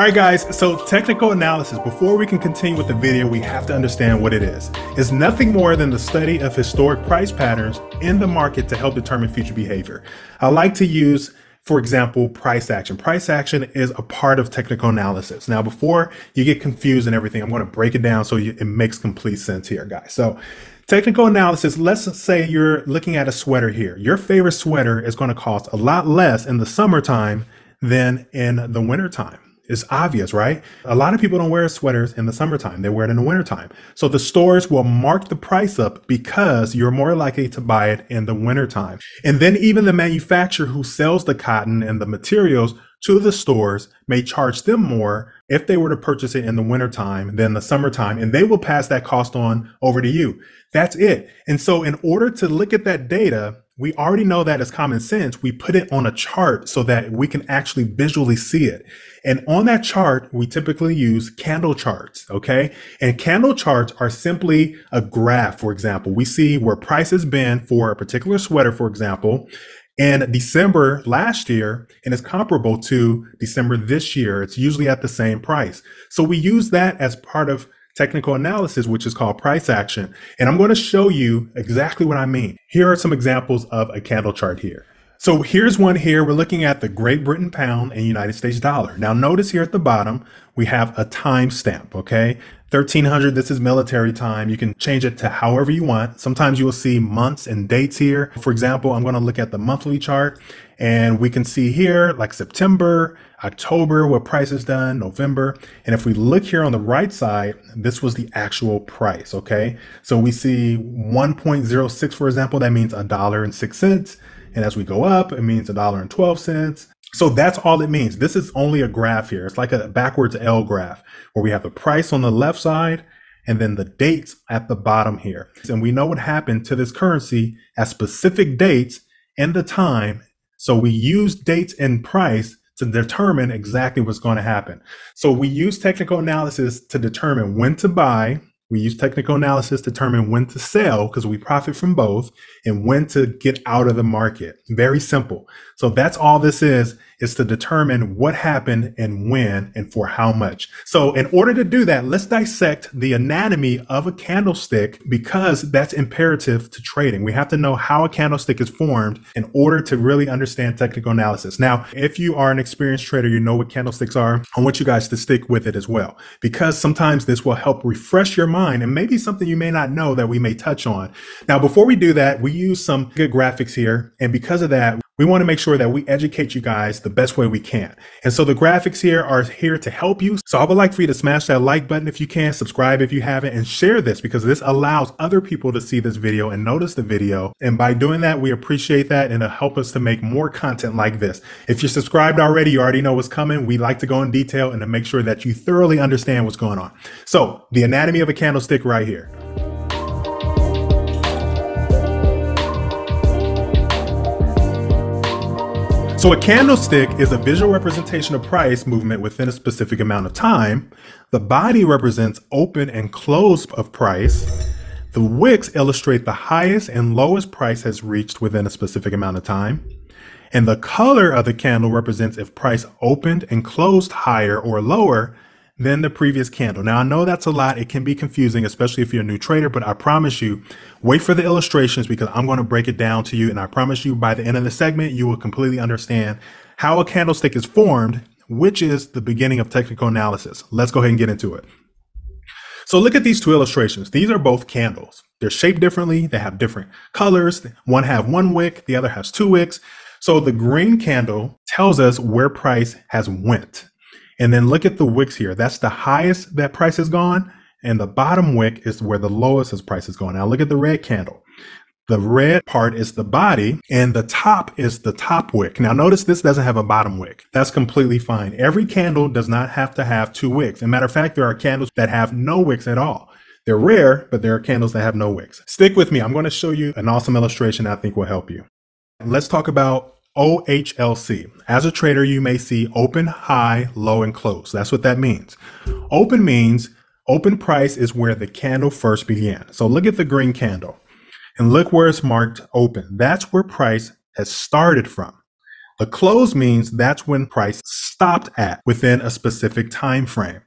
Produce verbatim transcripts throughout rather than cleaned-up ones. Alright guys, so technical analysis, before we can continue with the video, we have to understand what it is. It's nothing more than the study of historic price patterns in the market to help determine future behavior. I like to use, for example, price action. Price action is a part of technical analysis. Now, before you get confused and everything, I'm going to break it down so you, it makes complete sense here, guys. So technical analysis, let's say you're looking at a sweater here. Your favorite sweater is going to cost a lot less in the summertime than in the wintertime. It's obvious, right? A lot of people don't wear sweaters in the summertime. They wear it in the wintertime. So the stores will mark the price up because you're more likely to buy it in the wintertime. And then even the manufacturer who sells the cotton and the materials to the stores may charge them more if they were to purchase it in the wintertime than the summertime, and they will pass that cost on over to you. That's it. And so in order to look at that data, we already know that as common sense. We put it on a chart so that we can actually visually see it. And on that chart, we typically use candle charts, okay? And candle charts are simply a graph, for example. We see where price has been for a particular sweater, for example, in December last year, and it's comparable to December this year. It's usually at the same price. So we use that as part of technical analysis, which is called price action. And I'm going to show you exactly what I mean. Here are some examples of a candle chart here. So here's one here. We're looking at the Great Britain pound and United States dollar. Now notice here at the bottom, we have a time stamp, okay? thirteen hundred, this is military time. You can change it to however you want. Sometimes you will see months and dates here. For example, I'm going to look at the monthly chart, and we can see here like September, October, what price is done, November. And if we look here on the right side, this was the actual price, okay? So we see one point zero six, for example, that means a dollar and six cents. And as we go up, it means a dollar and twelve cents. So that's all it means. This is only a graph here. It's like a backwards L graph where we have the price on the left side and then the dates at the bottom here. And we know what happened to this currency at specific dates and the time. So we use dates and price to determine exactly what's going to happen. So we use technical analysis to determine when to buy. We use technical analysis to determine when to sell, because we profit from both, and when to get out of the market. Very simple. So that's all this is, is to determine what happened and when and for how much. So in order to do that, let's dissect the anatomy of a candlestick, because that's imperative to trading. We have to know how a candlestick is formed in order to really understand technical analysis. Now, if you are an experienced trader, you know what candlesticks are. I want you guys to stick with it as well, because sometimes this will help refresh your mind and maybe something you may not know that we may touch on. Now, before we do that, we use some good graphics here. And because of that, we want to make sure that we educate you guys the best way we can. And so the graphics here are here to help you. So I would like for you to smash that like button if you can, subscribe if you haven't, and share this, because this allows other people to see this video and notice the video. And by doing that, we appreciate that, and it'll help us to make more content like this. If you're subscribed already, you already know what's coming. We like to go in detail and to make sure that you thoroughly understand what's going on. So the anatomy of a candlestick right here. So a candlestick is a visual representation of price movement within a specific amount of time. The body represents open and close of price. The wicks illustrate the highest and lowest price has reached within a specific amount of time. And the color of the candle represents if price opened and closed higher or lower than the previous candle. Now I know that's a lot. It can be confusing, especially if you're a new trader, but I promise you, wait for the illustrations, because I'm going to break it down to you. And I promise you, by the end of the segment, you will completely understand how a candlestick is formed, which is the beginning of technical analysis. Let's go ahead and get into it. So look at these two illustrations. These are both candles. They're shaped differently. They have different colors. One have one wick, the other has two wicks. So the green candle tells us where price has went. And then look at the wicks here. That's the highest that price has gone, and the bottom wick is where the lowest his price is going. Now look at the red candle. The red part is the body, and the top is the top wick. Now notice this doesn't have a bottom wick. That's completely fine. Every candle does not have to have two wicks. As a matter of fact, there are candles that have no wicks at all. They're rare, but there are candles that have no wicks. Stick with me. I'm going to show you an awesome illustration I think will help you. Let's talk about O H L C. As a trader, you may see open, high, low, and close. That's what that means. Open means open price is where the candle first began. So look at the green candle and look where it's marked open. That's where price has started from. A close means that's when price stopped at within a specific time frame.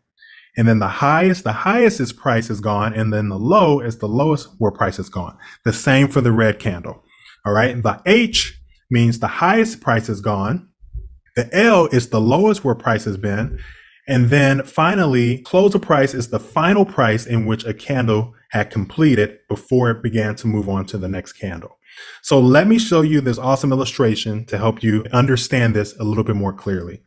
And then the highest, the highest is price is gone, and then the low is the lowest where price is gone. The same for the red candle. All right. The H means the highest price is gone. The L is the lowest where price has been. And then finally, close of price is the final price in which a candle had completed before it began to move on to the next candle. So let me show you this awesome illustration to help you understand this a little bit more clearly.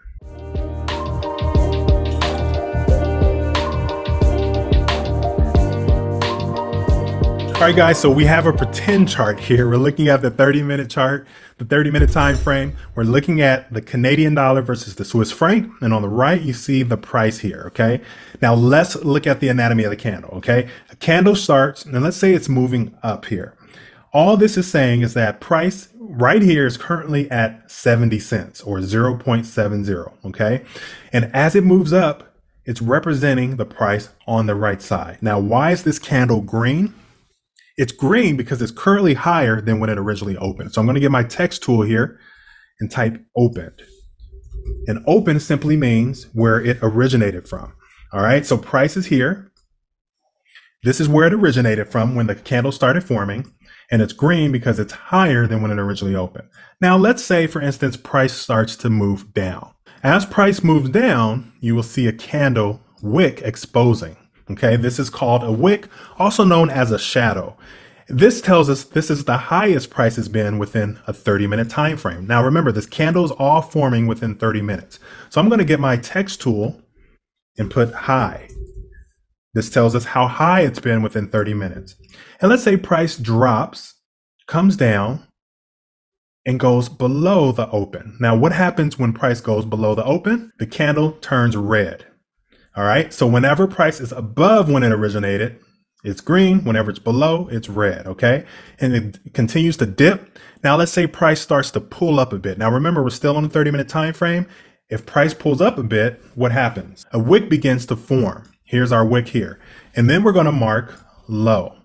All right, guys, so we have a pretend chart here. We're looking at the thirty minute chart, the thirty minute time frame. We're looking at the Canadian dollar versus the Swiss franc. And on the right, you see the price here, okay? Now let's look at the anatomy of the candle, okay? A candle starts, and let's say it's moving up here. All this is saying is that price right here is currently at seventy cents or zero point seven zero, okay? And as it moves up, it's representing the price on the right side. Now, why is this candle green? It's green because it's currently higher than when it originally opened. So I'm going to get my text tool here and type opened. And open simply means where it originated from. All right. So price is here. This is where it originated from when the candle started forming. And it's green because it's higher than when it originally opened. Now, let's say, for instance, price starts to move down. As price moves down, you will see a candle wick exposing. Okay, this is called a wick, also known as a shadow. This tells us this is the highest price has been within a thirty minute time frame. Now remember, this candle is all forming within thirty minutes. So I'm going to get my text tool and put high. This tells us how high it's been within thirty minutes. And let's say price drops, comes down, and goes below the open. Now what happens when price goes below the open? The candle turns red. All right, so whenever price is above when it originated, it's green. Whenever it's below, it's red, okay? And it continues to dip. Now let's say price starts to pull up a bit. Now remember, we're still on a thirty minute time frame. If price pulls up a bit, what happens? A wick begins to form. Here's our wick here. And then we're gonna mark low,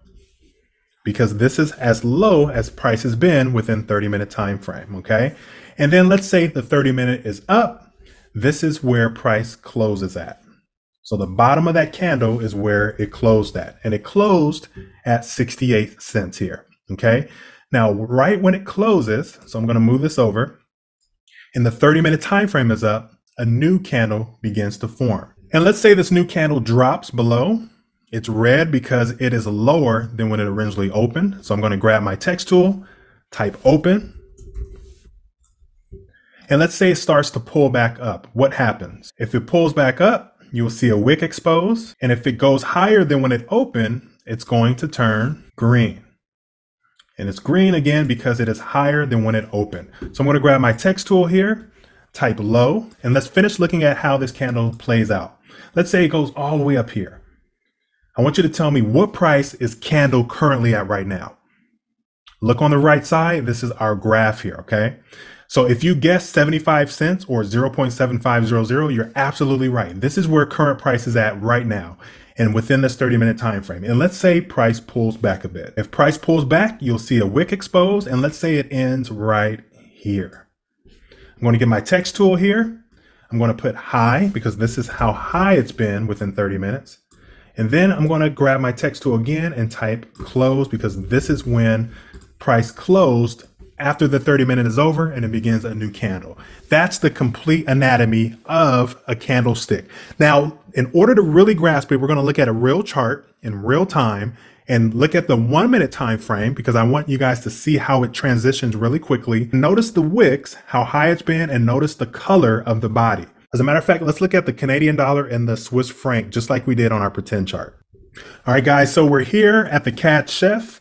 because this is as low as price has been within thirty minute time frame, okay? And then let's say the thirty minute is up. This is where price closes at. So the bottom of that candle is where it closed at, and it closed at sixty-eight cents here. Okay. Now, right when it closes, so I'm going to move this over, and the thirty minute time frame is up, a new candle begins to form. And let's say this new candle drops below. It's red because it is lower than when it originally opened. So I'm going to grab my text tool, type open. And let's say it starts to pull back up. What happens? If it pulls back up, you will see a wick exposed, and if it goes higher than when it opened, it's going to turn green. And it's green again because it is higher than when it opened. So I'm going to grab my text tool here, type low, and let's finish looking at how this candle plays out. Let's say it goes all the way up here. I want you to tell me, what price is candle currently at right now? Look on the right side. This is our graph here, okay? So if you guess seventy-five cents or zero point seven five zero zero, you're absolutely right. This is where current price is at right now, and within this thirty minute time frame. And let's say price pulls back a bit. If price pulls back, you'll see a wick exposed, and let's say it ends right here. I'm going to get my text tool here. I'm going to put high because this is how high it's been within thirty minutes. And then I'm going to grab my text tool again and type close because this is when price closed after the thirty minute is over, and it begins a new candle. That's the complete anatomy of a candlestick. Now, in order to really grasp it, we're going to look at a real chart in real time and look at the one minute time frame, because I want you guys to see how it transitions really quickly. Notice the wicks, how high it's been, and notice the color of the body. As a matter of fact, let's look at the Canadian dollar and the Swiss franc, just like we did on our pretend chart. All right, guys, so we're here at the Cat Chef.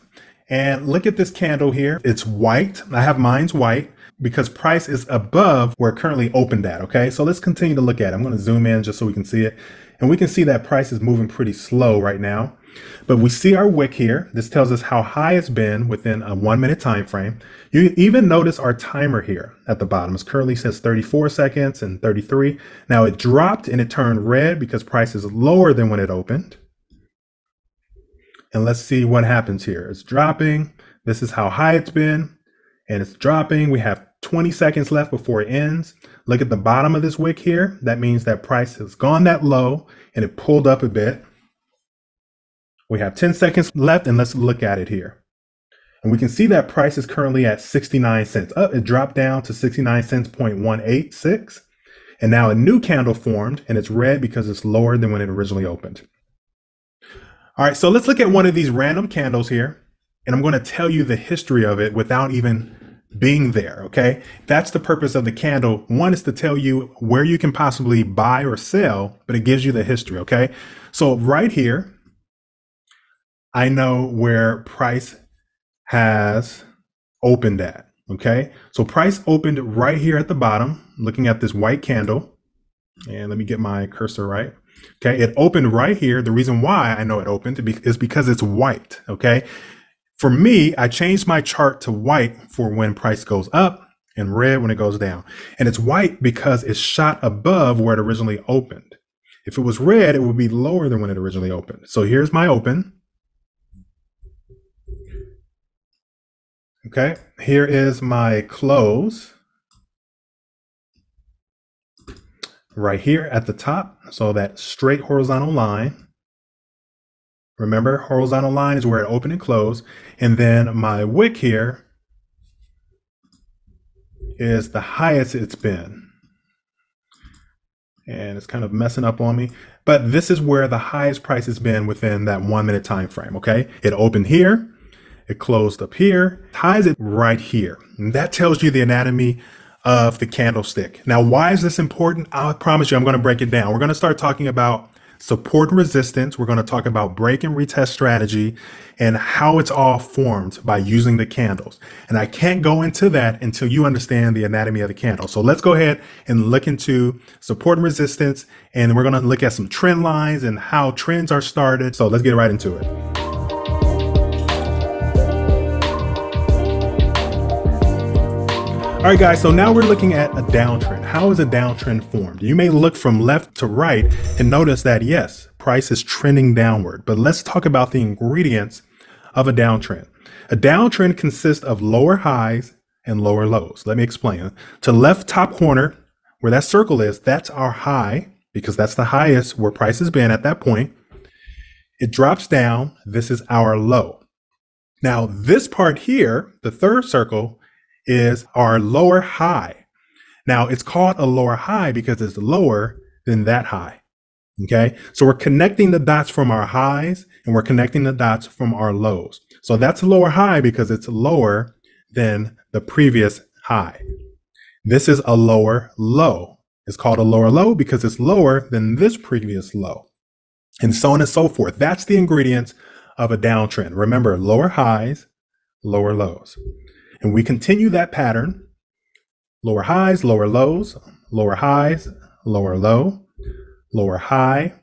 And look at this candle here. It's white. I have mine's white because price is above where it currently opened at, okay? So let's continue to look at it. I'm gonna zoom in just so we can see it. And we can see that price is moving pretty slow right now. But we see our wick here. This tells us how high it's been within a one minute time frame. You even notice our timer here at the bottom. It currently says thirty-four seconds and thirty-three. Now it dropped and it turned red because price is lower than when it opened. And let's see what happens here. It's dropping. This is how high it's been, and it's dropping. We have twenty seconds left before it ends. Look at the bottom of this wick here. That means that price has gone that low and it pulled up a bit. We have ten seconds left, and let's look at it here. And we can see that price is currently at sixty-nine cents. Up, it dropped down to sixty-nine cents point one eight six. And now a new candle formed, and it's red because it's lower than when it originally opened. All right, so let's look at one of these random candles here, and I'm going to tell you the history of it without even being there, okay? That's the purpose of the candle. One is to tell you where you can possibly buy or sell, but it gives you the history, okay? So right here, I know where price has opened at, okay? So price opened right here at the bottom, looking at this white candle. And let me get my cursor right. Okay, it opened right here. The reason why I know it opened is because it's white, okay? For me, I changed my chart to white for when price goes up and red when it goes down. And it's white because it shot above where it originally opened. If it was red, it would be lower than when it originally opened. So here's my open. Okay, here is my close right here at the top. So that straight horizontal line, remember, horizontal line is where it opened and closed. And then my wick here is the highest it's been. And it's kind of messing up on me, but this is where the highest price has been within that one minute time frame, okay? It opened here. It closed up here, ties it right here. And that tells you the anatomy of the candlestick. Now, why is this important? I promise you, I'm going to break it down. We're going to start talking about support and resistance. We're going to talk about break and retest strategy and how it's all formed by using the candles. And I can't go into that until you understand the anatomy of the candle. So let's go ahead and look into support and resistance. And we're going to look at some trend lines and how trends are started. So let's get right into it. All right, guys, so now we're looking at a downtrend. How is a downtrend formed? You may look from left to right and notice that, yes, price is trending downward, but let's talk about the ingredients of a downtrend. A downtrend consists of lower highs and lower lows. Let me explain. To left top corner, where that circle is, that's our high, because that's the highest where price has been at that point. It drops down. This is our low. Now, this part here, the third circle, is our lower high. Now, it's called a lower high because it's lower than that high, okay? So we're connecting the dots from our highs and we're connecting the dots from our lows. So that's a lower high because it's lower than the previous high. This is a lower low. It's called a lower low because it's lower than this previous low, and so on and so forth. That's the ingredients of a downtrend. Remember, lower highs, lower lows. And we continue that pattern, lower highs, lower lows, lower highs, lower low, lower high,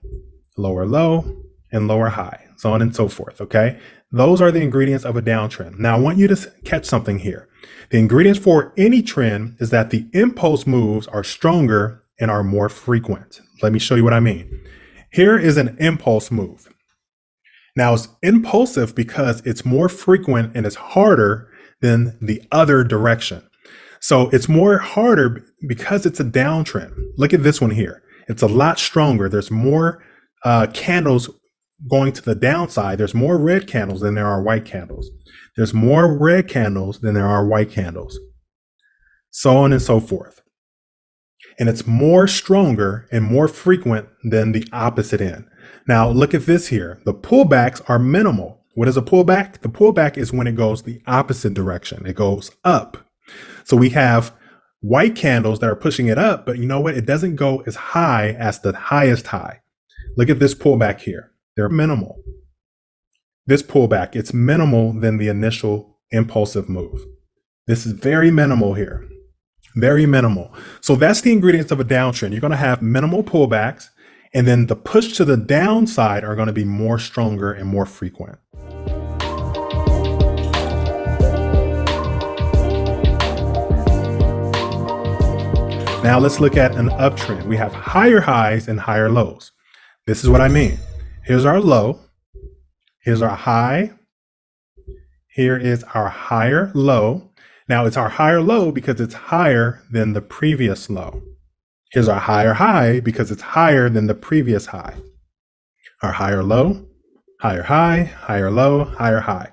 lower low, and lower high, so on and so forth, okay? Those are the ingredients of a downtrend. Now, I want you to catch something here. The ingredients for any trend is that the impulse moves are stronger and are more frequent. Let me show you what I mean. Here is an impulse move. Now, it's impulsive because it's more frequent and it's harder than the other direction. So it's more harder because it's a downtrend. Look at this one here. It's a lot stronger. There's more uh, candles going to the downside. There's more red candles than there are white candles. There's more red candles than there are white candles. So on and so forth. And it's more stronger and more frequent than the opposite end. Now look at this here. The pullbacks are minimal. What is a pullback? The pullback is when it goes the opposite direction. It goes up. So we have white candles that are pushing it up, but you know what? It doesn't go as high as the highest high. Look at this pullback here. They're minimal. This pullback, it's minimal than the initial impulsive move. This is very minimal here, very minimal. So that's the ingredients of a downtrend. You're going to have minimal pullbacks, and then the push to the downside are going to be more stronger and more frequent. Now let's look at an uptrend. We have higher highs and higher lows. This is what I mean. Here's our low. Here's our high. Here is our higher low. Now it's our higher low because it's higher than the previous low. Here's our higher high because it's higher than the previous high. Our higher low, higher high, higher low, higher high.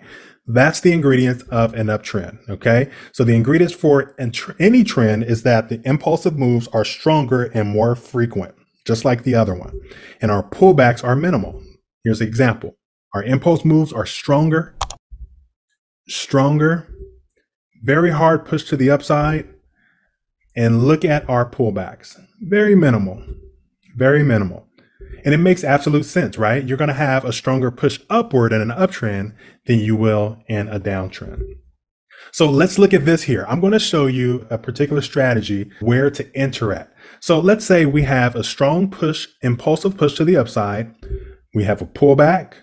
That's the ingredients of an uptrend, okay? So the ingredients for any trend is that the impulsive moves are stronger and more frequent, just like the other one. And our pullbacks are minimal. Here's an example. Our impulse moves are stronger, stronger, very hard push to the upside. And look at our pullbacks. Very minimal, very minimal. And it makes absolute sense, right? You're going to have a stronger push upward in an uptrend than you will in a downtrend. So let's look at this here. I'm going to show you a particular strategy where to enter at. So let's say we have a strong push, impulsive push to the upside. We have a pullback.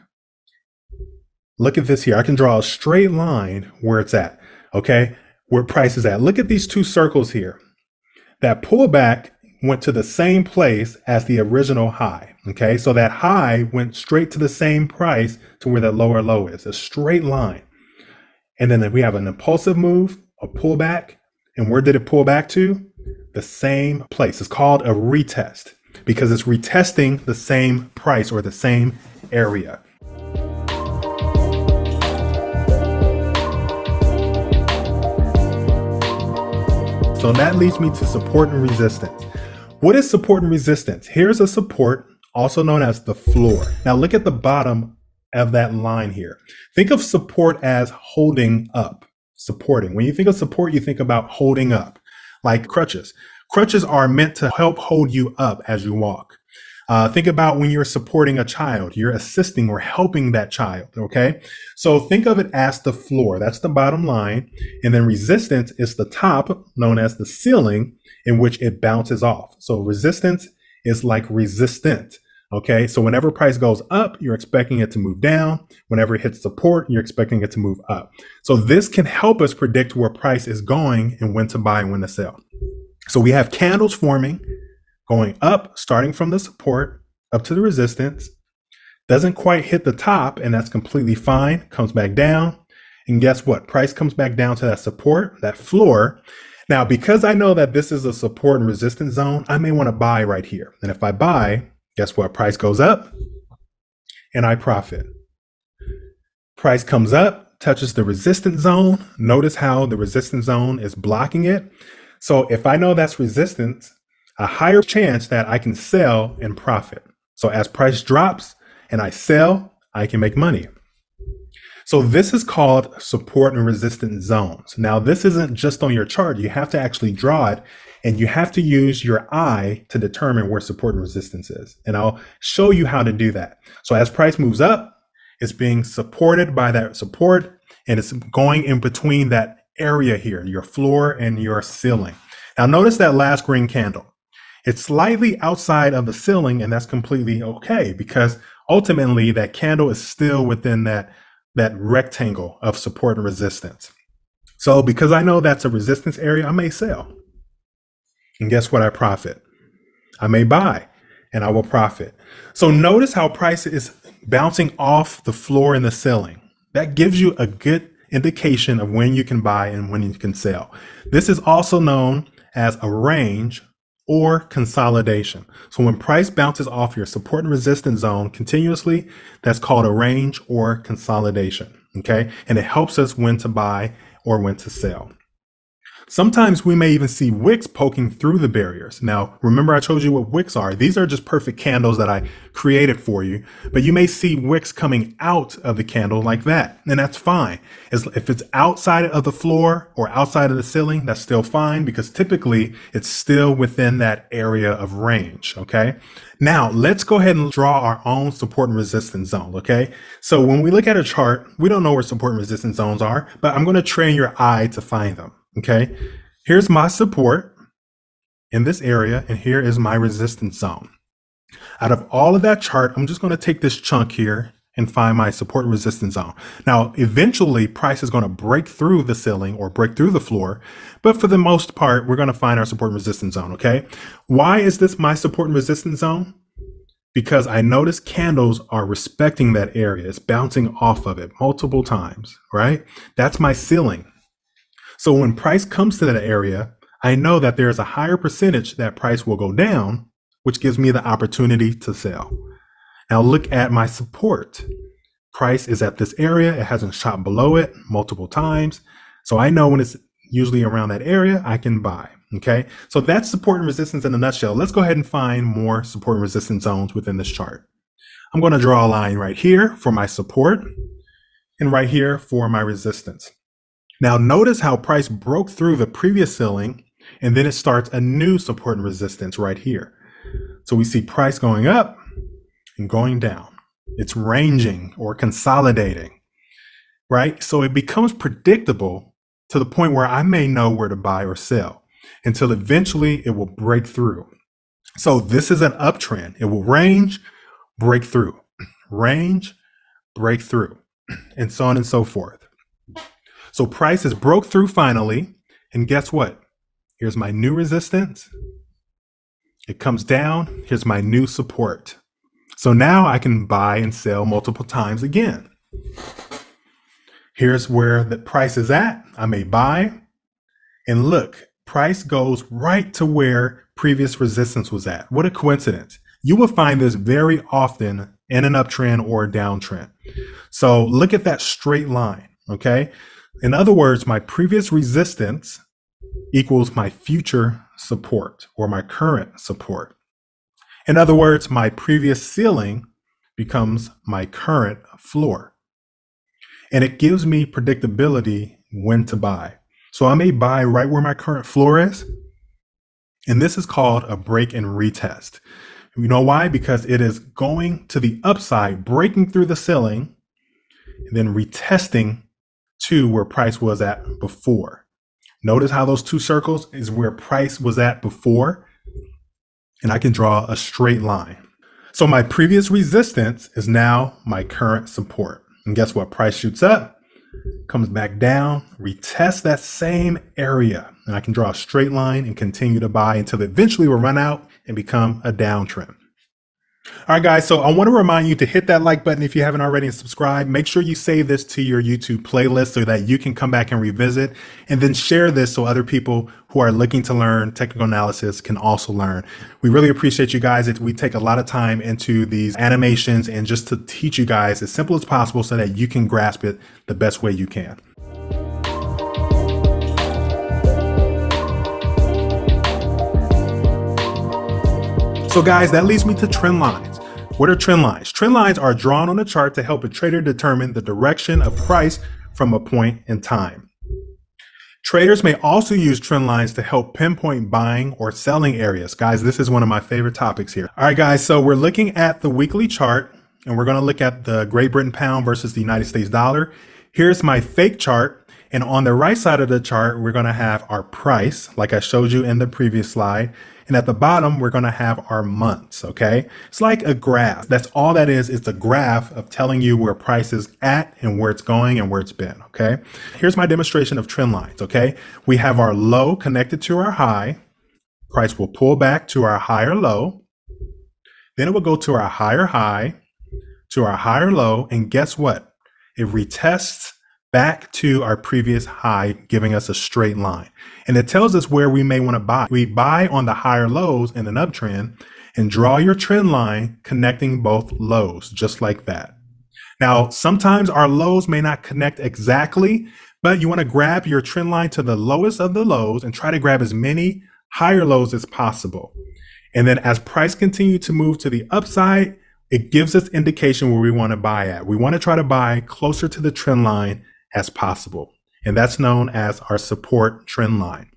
Look at this here. I can draw a straight line where it's at, okay? Where price is at. Look at these two circles here. That pullback went to the same place as the original high, okay? So that high went straight to the same price to where that lower low is, a straight line. And then we have an impulsive move, a pullback, and where did it pull back to? The same place. It's called a retest because it's retesting the same price or the same area. So that leads me to support and resistance. What is support and resistance? Here's a support, also known as the floor. Now look at the bottom of that line here. Think of support as holding up, supporting. When you think of support, you think about holding up, like crutches. Crutches are meant to help hold you up as you walk. Uh, think about when you're supporting a child, you're assisting or helping that child, okay? So think of it as the floor, that's the bottom line. And then resistance is the top, known as the ceiling, in which it bounces off. So resistance is like resistant, okay? So whenever price goes up, you're expecting it to move down. Whenever it hits support, you're expecting it to move up. So this can help us predict where price is going and when to buy and when to sell. So we have candles forming, going up, starting from the support up to the resistance, doesn't quite hit the top, and that's completely fine, comes back down. And guess what? Price comes back down to that support, that floor. Now, because I know that this is a support and resistance zone, I may want to buy right here. And if I buy, guess what? Price goes up and I profit. Price comes up, touches the resistance zone. Notice how the resistance zone is blocking it. So if I know that's resistance, a higher chance that I can sell and profit. So as price drops and I sell, I can make money. So this is called support and resistance zones. Now, this isn't just on your chart. You have to actually draw it, and you have to use your eye to determine where support and resistance is. And I'll show you how to do that. So as price moves up, it's being supported by that support, and it's going in between that area here, your floor and your ceiling. Now, notice that last green candle. It's slightly outside of the ceiling, and that's completely okay because ultimately that candle is still within that, that rectangle of support and resistance. So because I know that's a resistance area, I may sell. And guess what? I profit. I may buy and I will profit. So notice how price is bouncing off the floor and the ceiling. That gives you a good indication of when you can buy and when you can sell. This is also known as a range or consolidation. So when price bounces off your support and resistance zone continuously, that's called a range or consolidation, okay? And it helps us when to buy or when to sell. Sometimes we may even see wicks poking through the barriers. Now, remember I told you what wicks are. These are just perfect candles that I created for you, but you may see wicks coming out of the candle like that, and that's fine. As if it's outside of the floor or outside of the ceiling, that's still fine because typically it's still within that area of range, okay? Now, let's go ahead and draw our own support and resistance zone, okay? So when we look at a chart, we don't know where support and resistance zones are, but I'm gonna train your eye to find them. Okay, here's my support in this area, and here is my resistance zone. Out of all of that chart, I'm just going to take this chunk here and find my support and resistance zone. Now, eventually, price is going to break through the ceiling or break through the floor, but for the most part, we're going to find our support and resistance zone, okay? Why is this my support and resistance zone? Because I notice candles are respecting that area. It's bouncing off of it multiple times, right? That's my ceiling. So when price comes to that area, I know that there's a higher percentage that price will go down, which gives me the opportunity to sell. Now look at my support. Price is at this area. It hasn't shot below it multiple times. So I know when it's usually around that area, I can buy. Okay, so that's support and resistance in a nutshell. Let's go ahead and find more support and resistance zones within this chart. I'm going to draw a line right here for my support and right here for my resistance. Now notice how price broke through the previous ceiling and then it starts a new support and resistance right here. So we see price going up and going down. It's ranging or consolidating, right? So it becomes predictable to the point where I may know where to buy or sell until eventually it will break through. So this is an uptrend. It will range, break through, range, break through, and so on and so forth. So price has broke through finally, and guess what? Here's my new resistance. It comes down. Here's my new support. So now I can buy and sell multiple times again. Here's where the price is at. I may buy, and look, price goes right to where previous resistance was at. What a coincidence. You will find this very often in an uptrend or a downtrend. So look at that straight line, okay? In other words, my previous resistance equals my future support or my current support. In other words, my previous ceiling becomes my current floor. And it gives me predictability when to buy. So I may buy right where my current floor is. And this is called a break and retest. You know why? Because it is going to the upside, breaking through the ceiling, and then retesting to where price was at before. Notice how those two circles is where price was at before. And I can draw a straight line. So my previous resistance is now my current support. And guess what? Price shoots up, comes back down, retests that same area. And I can draw a straight line and continue to buy until eventually we'll run out and become a downtrend. All right, guys, so I want to remind you to hit that like button if you haven't already and subscribe. Make sure you save this to your YouTube playlist so that you can come back and revisit, and then share this so other people who are looking to learn technical analysis can also learn. We really appreciate you guys. We take a lot of time into these animations and just to teach you guys as simple as possible so that you can grasp it the best way you can. So guys, that leads me to trend lines. What are trend lines? Trend lines are drawn on a chart to help a trader determine the direction of price from a point in time. Traders may also use trend lines to help pinpoint buying or selling areas. Guys, this is one of my favorite topics here. All right, guys, so we're looking at the weekly chart and we're gonna look at the Great Britain pound versus the United States dollar. Here's my fake chart. And on the right side of the chart, we're gonna have our price, like I showed you in the previous slide. And at the bottom, we're going to have our months. Okay, it's like a graph. That's all that is. It's a graph of telling you where price is at and where it's going and where it's been. Okay, here's my demonstration of trend lines. Okay, we have our low connected to our high. Price will pull back to our higher low. Then it will go to our higher high, to our higher low. And guess what? It retests back to our previous high, giving us a straight line. And it tells us where we may want to buy. We buy on the higher lows in an uptrend, and draw your trend line connecting both lows, just like that. Now, sometimes our lows may not connect exactly, but you want to grab your trend line to the lowest of the lows and try to grab as many higher lows as possible. And then as price continues to move to the upside, it gives us indication where we want to buy at. We want to try to buy closer to the trend line as possible. And that's known as our support trend line.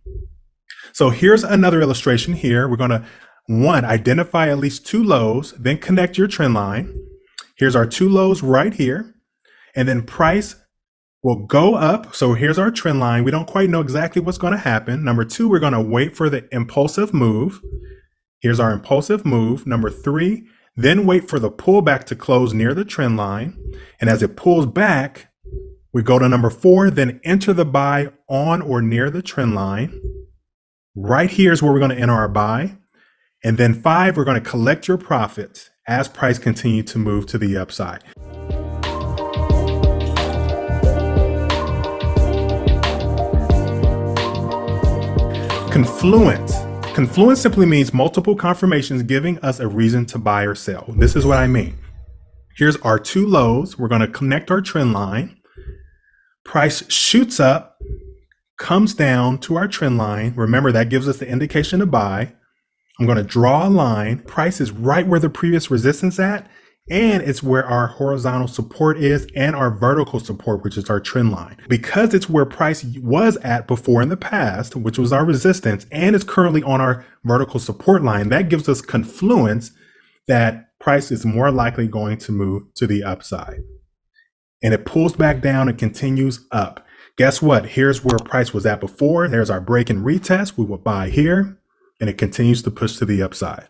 So here's another illustration here. We're gonna, one, identify at least two lows, then connect your trend line. Here's our two lows right here. And then price will go up. So here's our trend line. We don't quite know exactly what's gonna happen. Number two, we're gonna wait for the impulsive move. Here's our impulsive move. Number three, then wait for the pullback to close near the trend line. And as it pulls back, we go to number four, then enter the buy on or near the trend line. Right here is where we're going to enter our buy. And then five, we're going to collect your profits as price continues to move to the upside. Confluence. Confluence simply means multiple confirmations giving us a reason to buy or sell. This is what I mean. Here's our two lows. We're going to connect our trend line. Price shoots up, comes down to our trend line. Remember, that gives us the indication to buy. I'm going to draw a line. Price is right where the previous resistance at, and it's where our horizontal support is and our vertical support, which is our trend line. Because it's where price was at before in the past, which was our resistance, and it's currently on our vertical support line, that gives us confluence that price is more likely going to move to the upside. And it pulls back down and continues up. Guess what? Here's where price was at before. There's our break and retest. We will buy here, and it continues to push to the upside.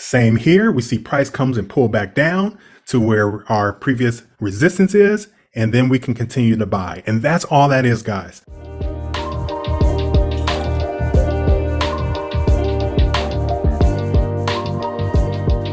Same here, we see price comes and pull back down to where our previous resistance is, and then we can continue to buy. And that's all that is, guys.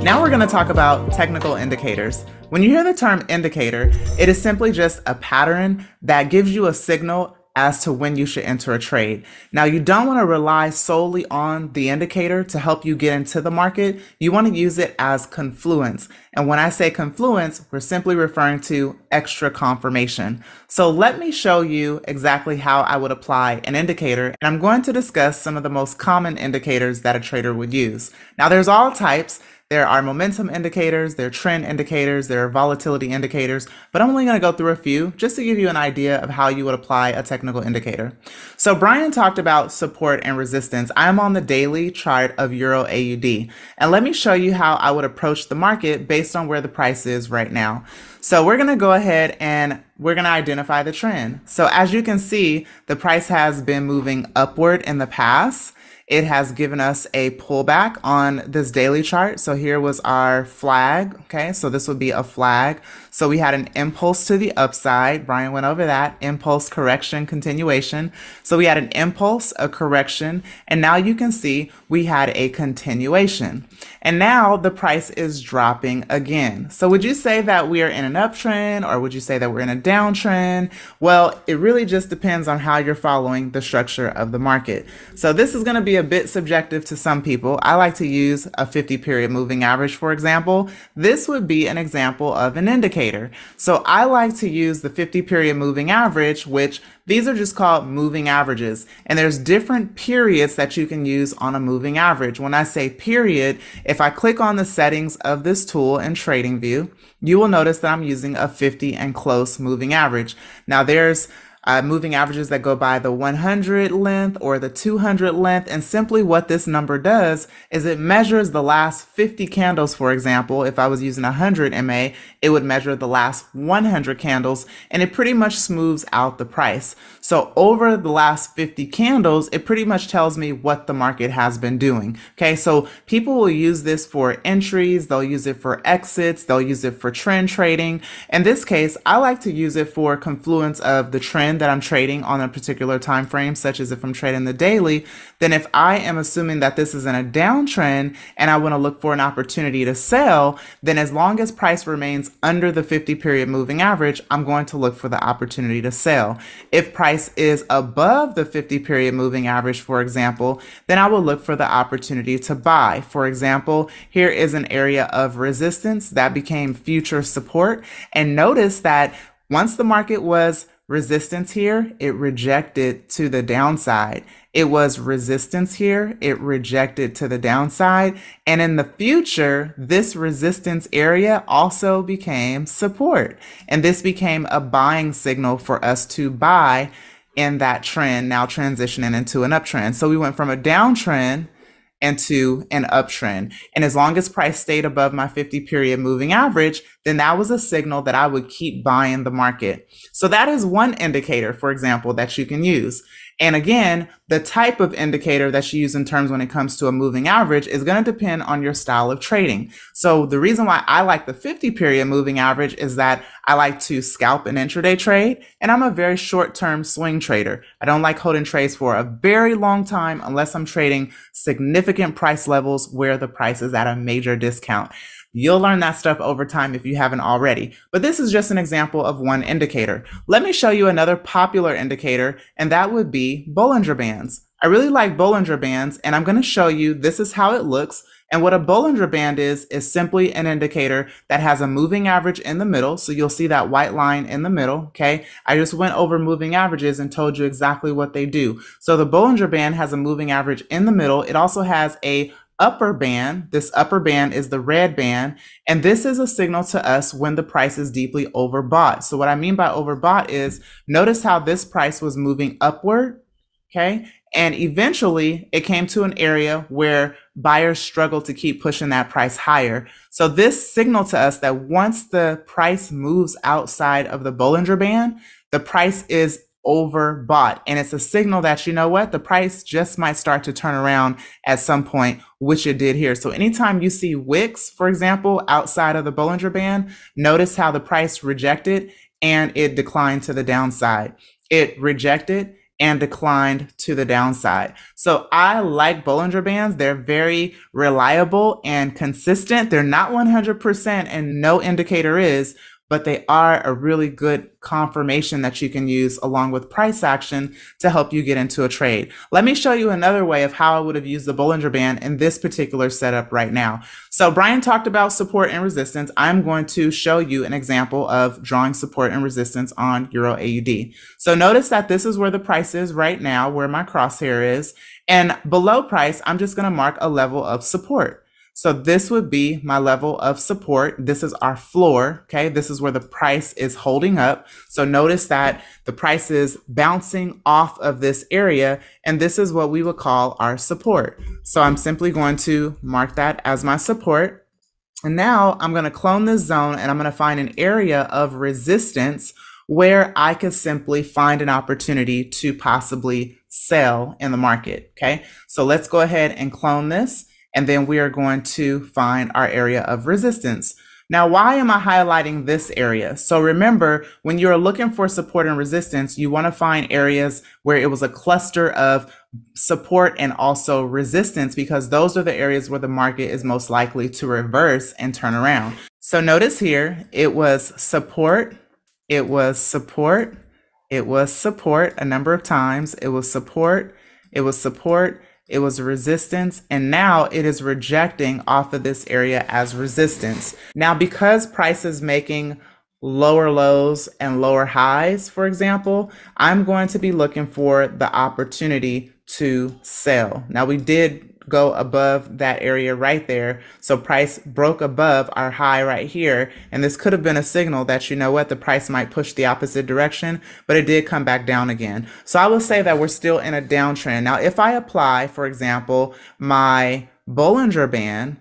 Now we're going to talk about technical indicators. When you hear the term indicator, it is simply just a pattern that gives you a signal as to when you should enter a trade. Now, you don't want to rely solely on the indicator to help you get into the market. You want to use it as confluence. And when I say confluence, we're simply referring to extra confirmation. So let me show you exactly how I would apply an indicator. And I'm going to discuss some of the most common indicators that a trader would use. Now, there's all types. There are momentum indicators, there are trend indicators, there are volatility indicators, but I'm only going to go through a few just to give you an idea of how you would apply a technical indicator. So Brian talked about support and resistance. I'm on the daily chart of Euro A U D, and let me show you how I would approach the market based on where the price is right now. So we're going to go ahead and we're going to identify the trend. So as you can see, the price has been moving upward in the past. It has given us a pullback on this daily chart. So here was our flag. Okay, so this would be a flag. So we had an impulse to the upside. Brian went over that. Impulse, correction, continuation. So we had an impulse, a correction, and now you can see we had a continuation. And now the price is dropping again. So would you say that we are in an uptrend, or would you say that we're in a downtrend? Well, it really just depends on how you're following the structure of the market. So this is going to be a bit subjective to some people. I like to use a fifty period moving average, for example. This would be an example of an indicator. So I like to use the fifty period moving average, which these are just called moving averages. And there's different periods that you can use on a moving average. When I say period, if I click on the settings of this tool in TradingView, you will notice that I'm using a fifty and close moving average. Now there's Uh, moving averages that go by the one hundred length or the two hundred length. And simply what this number does is it measures the last fifty candles. For example, if I was using one hundred M A, it would measure the last one hundred candles, and it pretty much smooths out the price. So over the last fifty candles, it pretty much tells me what the market has been doing. Okay, so people will use this for entries, they'll use it for exits, they'll use it for trend trading. In this case, I like to use it for confluence of the trend that I'm trading on a particular time frame, such as if I'm trading the daily. Then if I am assuming that this is in a downtrend and I want to look for an opportunity to sell, then as long as price remains under the fifty period moving average, I'm going to look for the opportunity to sell. If price is above the fifty period moving average, for example, then I will look for the opportunity to buy. For example, here is an area of resistance that became future support, and notice that once the market was resistance here, it rejected to the downside. It was resistance here, it rejected to the downside. And in the future, this resistance area also became support. And this became a buying signal for us to buy in that trend, now transitioning into an uptrend. So we went from a downtrend into an uptrend. And as long as price stayed above my fifty period moving average, then that was a signal that I would keep buying the market. So that is one indicator, for example, that you can use. And again, the type of indicator that you use in terms when it comes to a moving average is going to depend on your style of trading. So the reason why I like the fifty period moving average is that I like to scalp an intraday trade, and I'm a very short-term swing trader. I don't like holding trades for a very long time unless I'm trading significant price levels where the price is at a major discount. You'll learn that stuff over time if you haven't already. But this is just an example of one indicator. Let me show you another popular indicator, and that would be Bollinger Bands. I really like Bollinger Bands, and I'm going to show you this is how it looks. And what a Bollinger Band is, is simply an indicator that has a moving average in the middle. So you'll see that white line in the middle, okay? I just went over moving averages and told you exactly what they do. So the Bollinger Band has a moving average in the middle. It also has a upper band. This upper band is the red band, and this is a signal to us when the price is deeply overbought. So what I mean by overbought is, notice how this price was moving upward, okay? And eventually it came to an area where buyers struggled to keep pushing that price higher. So this signaled to us that once the price moves outside of the Bollinger Band, the price is overbought. And it's a signal that, you know what, the price just might start to turn around at some point, which it did here. So anytime you see wicks, for example, outside of the Bollinger Band, notice how the price rejected and it declined to the downside. It rejected and declined to the downside. So I like Bollinger Bands. They're very reliable and consistent. They're not one hundred percent and no indicator is, but they are a really good confirmation that you can use along with price action to help you get into a trade. Let me show you another way of how I would have used the Bollinger Band in this particular setup right now. So Brian talked about support and resistance. I'm going to show you an example of drawing support and resistance on Euro A U D. So notice that this is where the price is right now, where my crosshair is, and below price, I'm just going to mark a level of support. So this would be my level of support. This is our floor, okay? This is where the price is holding up. So notice that the price is bouncing off of this area, and this is what we would call our support. So I'm simply going to mark that as my support. And now I'm gonna clone this zone, and I'm gonna find an area of resistance where I could simply find an opportunity to possibly sell in the market, okay? So let's go ahead and clone this. And then we are going to find our area of resistance. Now, why am I highlighting this area? So remember, when you're looking for support and resistance, you want to find areas where it was a cluster of support and also resistance, because those are the areas where the market is most likely to reverse and turn around. So notice here, it was support, it was support, it was support a number of times, it was support, it was support, it was resistance, and now it is rejecting off of this area as resistance. Now, because price is making lower lows and lower highs, for example, I'm going to be looking for the opportunity to sell. Now, we did go above that area right there. So price broke above our high right here. And this could have been a signal that, you know what, the price might push the opposite direction, but it did come back down again. So I will say that we're still in a downtrend. Now, if I apply, for example, my Bollinger Band,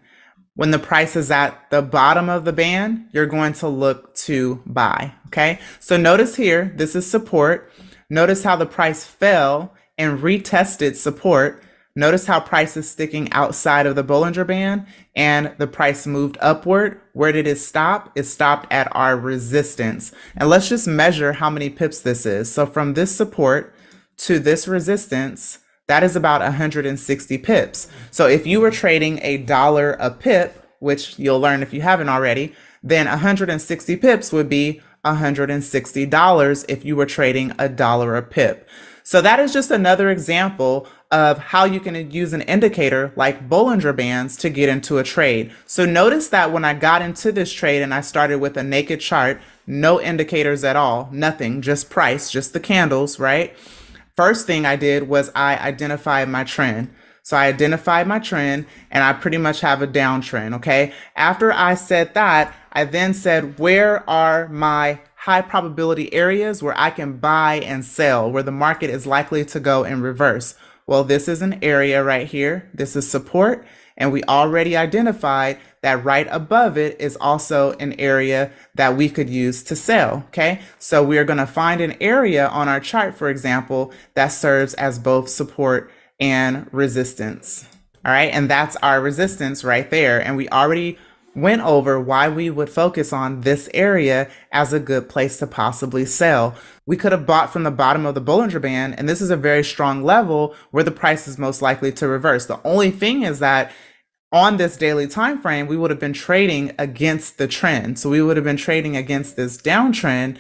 when the price is at the bottom of the band, you're going to look to buy, okay? So notice here, this is support. Notice how the price fell and retested support. Notice how price is sticking outside of the Bollinger Band and the price moved upward. Where did it stop? It stopped at our resistance. And let's just measure how many pips this is. So from this support to this resistance, that is about one hundred sixty pips. So if you were trading a dollar a pip, which you'll learn if you haven't already, then one hundred sixty pips would be one hundred sixty dollars if you were trading a dollar a pip. So that is just another example of how you can use an indicator like Bollinger Bands to get into a trade. So notice that when I got into this trade and I started with a naked chart, no indicators at all, nothing, just price, just the candles, right? First thing I did was I identified my trend. So I identified my trend and I pretty much have a downtrend, okay? After I said that, I then said, where are my high probability areas where I can buy and sell, where the market is likely to go in reverse? Well, this is an area right here. This is support. And we already identified that right above it is also an area that we could use to sell, okay? So we are gonna find an area on our chart, for example, that serves as both support and resistance, all right? And that's our resistance right there. And we already went over why we would focus on this area as a good place to possibly sell. We could have bought from the bottom of the Bollinger Band, and this is a very strong level where the price is most likely to reverse. The only thing is that on this daily time frame, we would have been trading against the trend. So we would have been trading against this downtrend,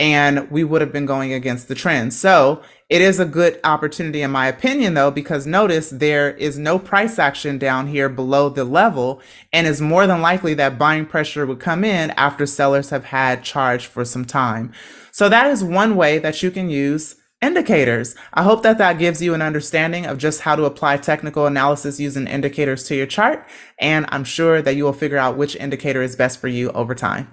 and we would have been going against the trend. So it is a good opportunity, in my opinion, though, because notice there is no price action down here below the level, and it's more than likely that buying pressure would come in after sellers have had charge for some time. So that is one way that you can use indicators. I hope that that gives you an understanding of just how to apply technical analysis using indicators to your chart, and I'm sure that you will figure out which indicator is best for you over time.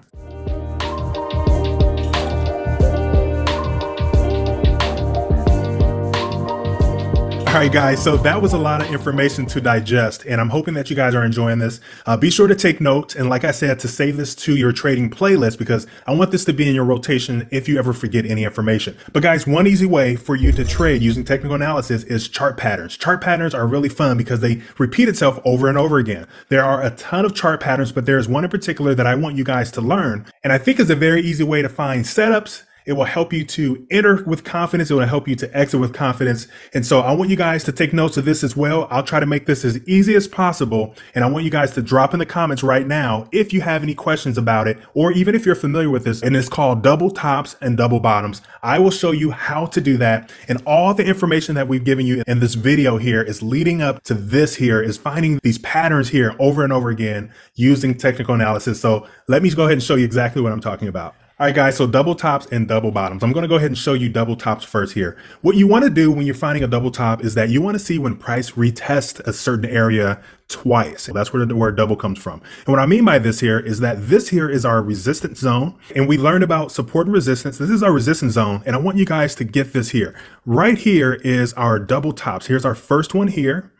All right, guys, so that was a lot of information to digest, and I'm hoping that you guys are enjoying this. Uh, be sure to take notes, and like I said, to save this to your trading playlist, because I want this to be in your rotation if you ever forget any information. But guys, one easy way for you to trade using technical analysis is chart patterns. Chart patterns are really fun because they repeat itself over and over again. There are a ton of chart patterns, but there's one in particular that I want you guys to learn, and I think is a very easy way to find setups. It will help you to enter with confidence. It will help you to exit with confidence. And so I want you guys to take notes of this as well. I'll try to make this as easy as possible. And I want you guys to drop in the comments right now if you have any questions about it, or even if you're familiar with this, and it's called double tops and double bottoms. I will show you how to do that. And all the information that we've given you in this video here is leading up to this here, is finding these patterns here over and over again using technical analysis. So let me go ahead and show you exactly what I'm talking about. All right, guys, so double tops and double bottoms. I'm going to go ahead and show you double tops first here. What you want to do when you're finding a double top is that you want to see when price retests a certain area twice. That's where the word double comes from. And what I mean by this here is that this here is our resistance zone, and we learned about support and resistance. This is our resistance zone, and I want you guys to get this here. Right here is our double tops. Here's our first one here,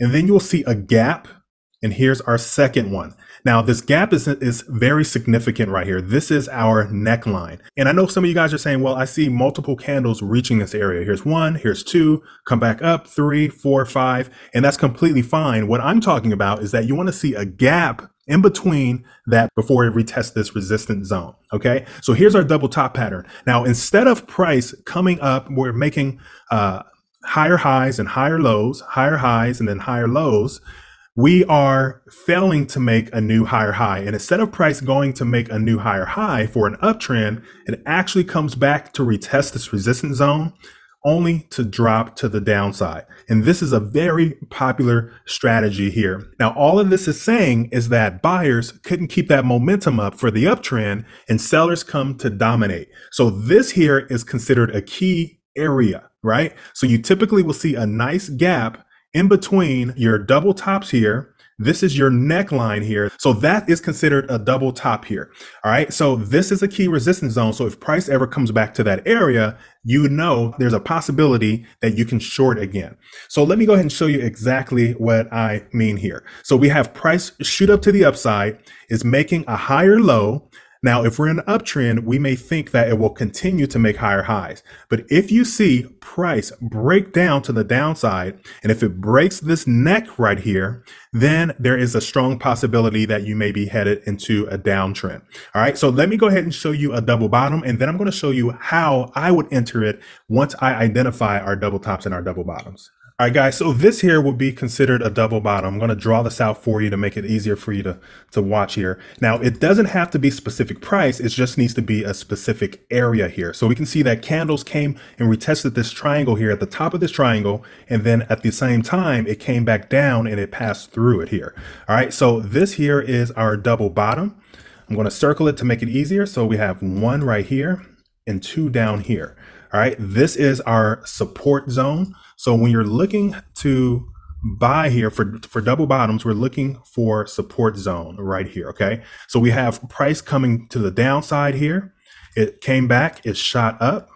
and then you'll see a gap, and here's our second one. Now, this gap is, is very significant right here. This is our neckline. And I know some of you guys are saying, well, I see multiple candles reaching this area. Here's one, here's two, come back up, three, four, five, and that's completely fine. What I'm talking about is that you want to see a gap in between that before it retests this resistance zone, okay? So here's our double top pattern. Now, instead of price coming up, we're making uh, higher highs and higher lows, higher highs and then higher lows. We are failing to make a new higher high. And instead of price going to make a new higher high for an uptrend, it actually comes back to retest this resistance zone, only to drop to the downside. And this is a very popular strategy here. Now, all of this is saying is that buyers couldn't keep that momentum up for the uptrend, and sellers come to dominate. So this here is considered a key area, right? So you typically will see a nice gap in between your double tops here. This is your neckline here. So that is considered a double top here. All right, so this is a key resistance zone. So if price ever comes back to that area, you know there's a possibility that you can short again. So let me go ahead and show you exactly what I mean here. So we have price shoot up to the upside, is making a higher low. Now, if we're in an uptrend, we may think that it will continue to make higher highs. But if you see price break down to the downside, and if it breaks this neck right here, then there is a strong possibility that you may be headed into a downtrend. All right, so let me go ahead and show you a double bottom, and then I'm going to show you how I would enter it once I identify our double tops and our double bottoms. All right, guys, so this here would be considered a double bottom. I'm going to draw this out for you to make it easier for you to, to watch here. Now, it doesn't have to be specific price. It just needs to be a specific area here. So we can see that candles came and retested this triangle here at the top of this triangle. And then at the same time, it came back down and it passed through it here. All right, so this here is our double bottom. I'm going to circle it to make it easier. So we have one right here and two down here. All right, this is our support zone. So when you're looking to buy here for, for double bottoms, we're looking for support zone right here, okay? So we have price coming to the downside here. It came back, it shot up,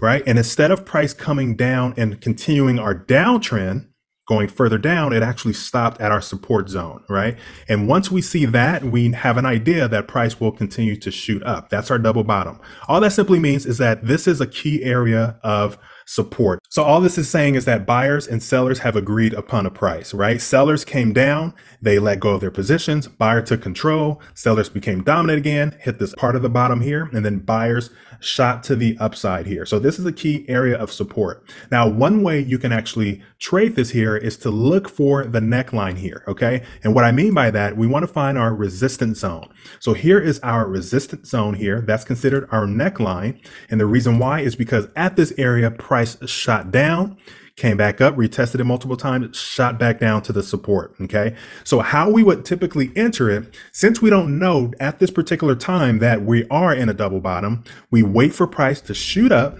right? And instead of price coming down and continuing our downtrend, going further down, it actually stopped at our support zone, right? And once we see that, we have an idea that price will continue to shoot up. That's our double bottom. All that simply means is that this is a key area of support. So all this is saying is that buyers and sellers have agreed upon a price, right? Sellers came down, they let go of their positions, buyer took control, sellers became dominant again, hit this part of the bottom here, and then buyers shot to the upside here. So this is a key area of support. Now, one way you can actually trade this here is to look for the neckline here, okay? And what I mean by that, we want to find our resistance zone. So here is our resistance zone here. That's considered our neckline. And the reason why is because at this area, price shot down, came back up, retested it multiple times, shot back down to the support, okay? So how we would typically enter it, since we don't know at this particular time that we are in a double bottom, we wait for price to shoot up,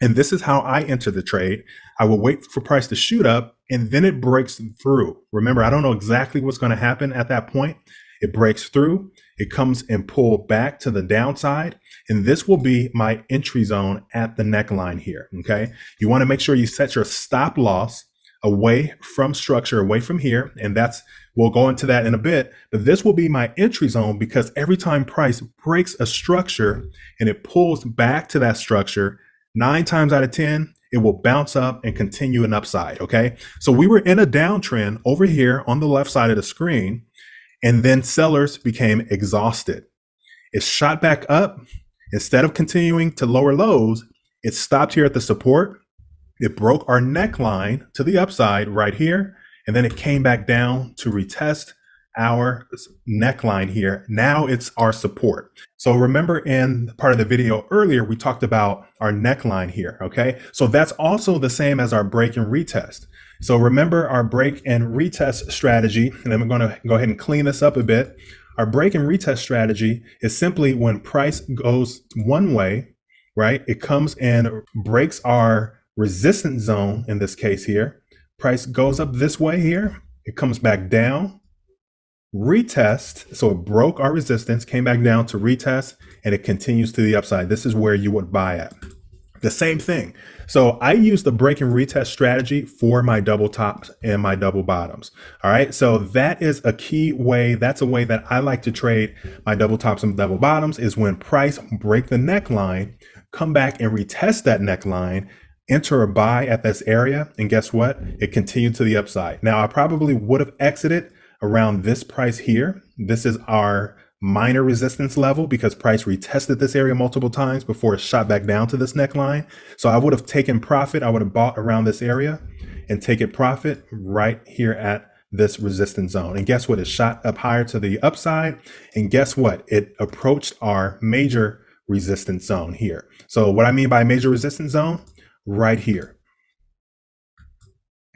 and this is how I enter the trade. I will wait for price to shoot up, and then it breaks through. Remember, I don't know exactly what's going to happen at that point. It breaks through, it comes and pull back to the downside, and this will be my entry zone at the neckline here, okay? You wanna make sure you set your stop loss away from structure, away from here, and that's, we'll go into that in a bit, but this will be my entry zone because every time price breaks a structure and it pulls back to that structure, nine times out of ten, it will bounce up and continue an upside, okay? So we were in a downtrend over here on the left side of the screen, and then sellers became exhausted. It shot back up. Instead of continuing to lower lows, it stopped here at the support. It broke our neckline to the upside right here. And then it came back down to retest our neckline here. Now it's our support. So remember in part of the video earlier, we talked about our neckline here, okay? So that's also the same as our break and retest. So remember our break and retest strategy, and then we're going to go ahead and clean this up a bit. Our break and retest strategy is simply when price goes one way, right? It comes and breaks our resistance zone in this case here. Price goes up this way here. It comes back down, retest. So it broke our resistance, came back down to retest, and it continues to the upside. This is where you would buy at. The same thing. So I use the break and retest strategy for my double tops and my double bottoms. All right. So that is a key way. That's a way that I like to trade my double tops and double bottoms is when price break the neckline, come back and retest that neckline, enter a buy at this area. And guess what? It continued to the upside. Now I probably would have exited around this price here. This is our minor resistance level because price retested this area multiple times before it shot back down to this neckline. So I would have taken profit. I would have bought around this area and taken profit right here at this resistance zone. And guess what? It shot up higher to the upside. And guess what? It approached our major resistance zone here. So what I mean by major resistance zone right here.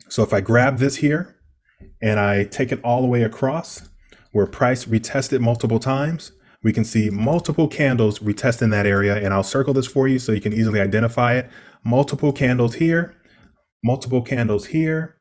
So if I grab this here and I take it all the way across, where price retested multiple times, we can see multiple candles retesting that area. And I'll circle this for you so you can easily identify it. Multiple candles here, multiple candles here.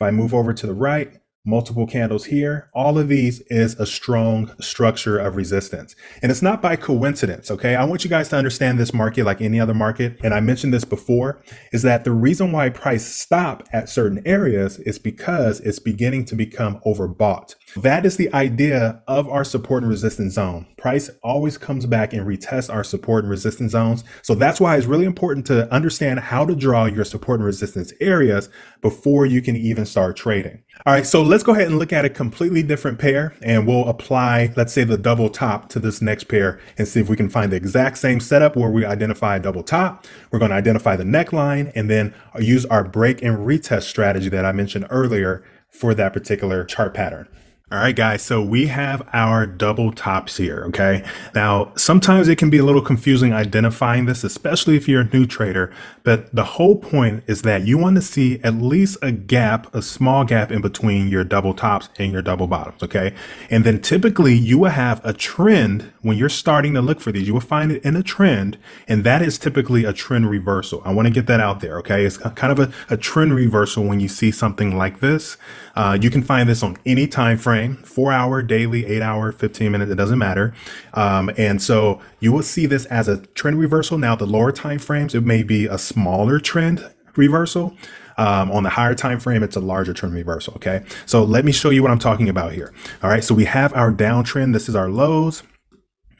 If I move over to the right, multiple candles here. All of these is a strong structure of resistance. And it's not by coincidence, okay? I want you guys to understand this market like any other market. And I mentioned this before, is that the reason why price stop at certain areas is because it's beginning to become overbought. That is the idea of our support and resistance zone. Price always comes back and retests our support and resistance zones. So that's why it's really important to understand how to draw your support and resistance areas before you can even start trading. All right, so let's go ahead and look at a completely different pair and we'll apply, let's say, the double top to this next pair and see if we can find the exact same setup where we identify a double top. We're going to identify the neckline and then use our break and retest strategy that I mentioned earlier for that particular chart pattern. All right, guys, so we have our double tops here, okay? Now, sometimes it can be a little confusing identifying this, especially if you're a new trader, but the whole point is that you want to see at least a gap, a small gap in between your double tops and your double bottoms, okay? And then typically you will have a trend when you're starting to look for these. You will find it in a trend, and that is typically a trend reversal. I want to get that out there, okay? It's kind of a, a trend reversal when you see something like this. Uh, you can find this on any time frame. Four hour, daily, eight hour, fifteen minutes, it doesn't matter. Um, and so you will see this as a trend reversal. Now the lower time frames, it may be a smaller trend reversal. Um, on the higher time frame, it's a larger trend reversal, okay? So let me show you what I'm talking about here. All right, so we have our downtrend. This is our lows,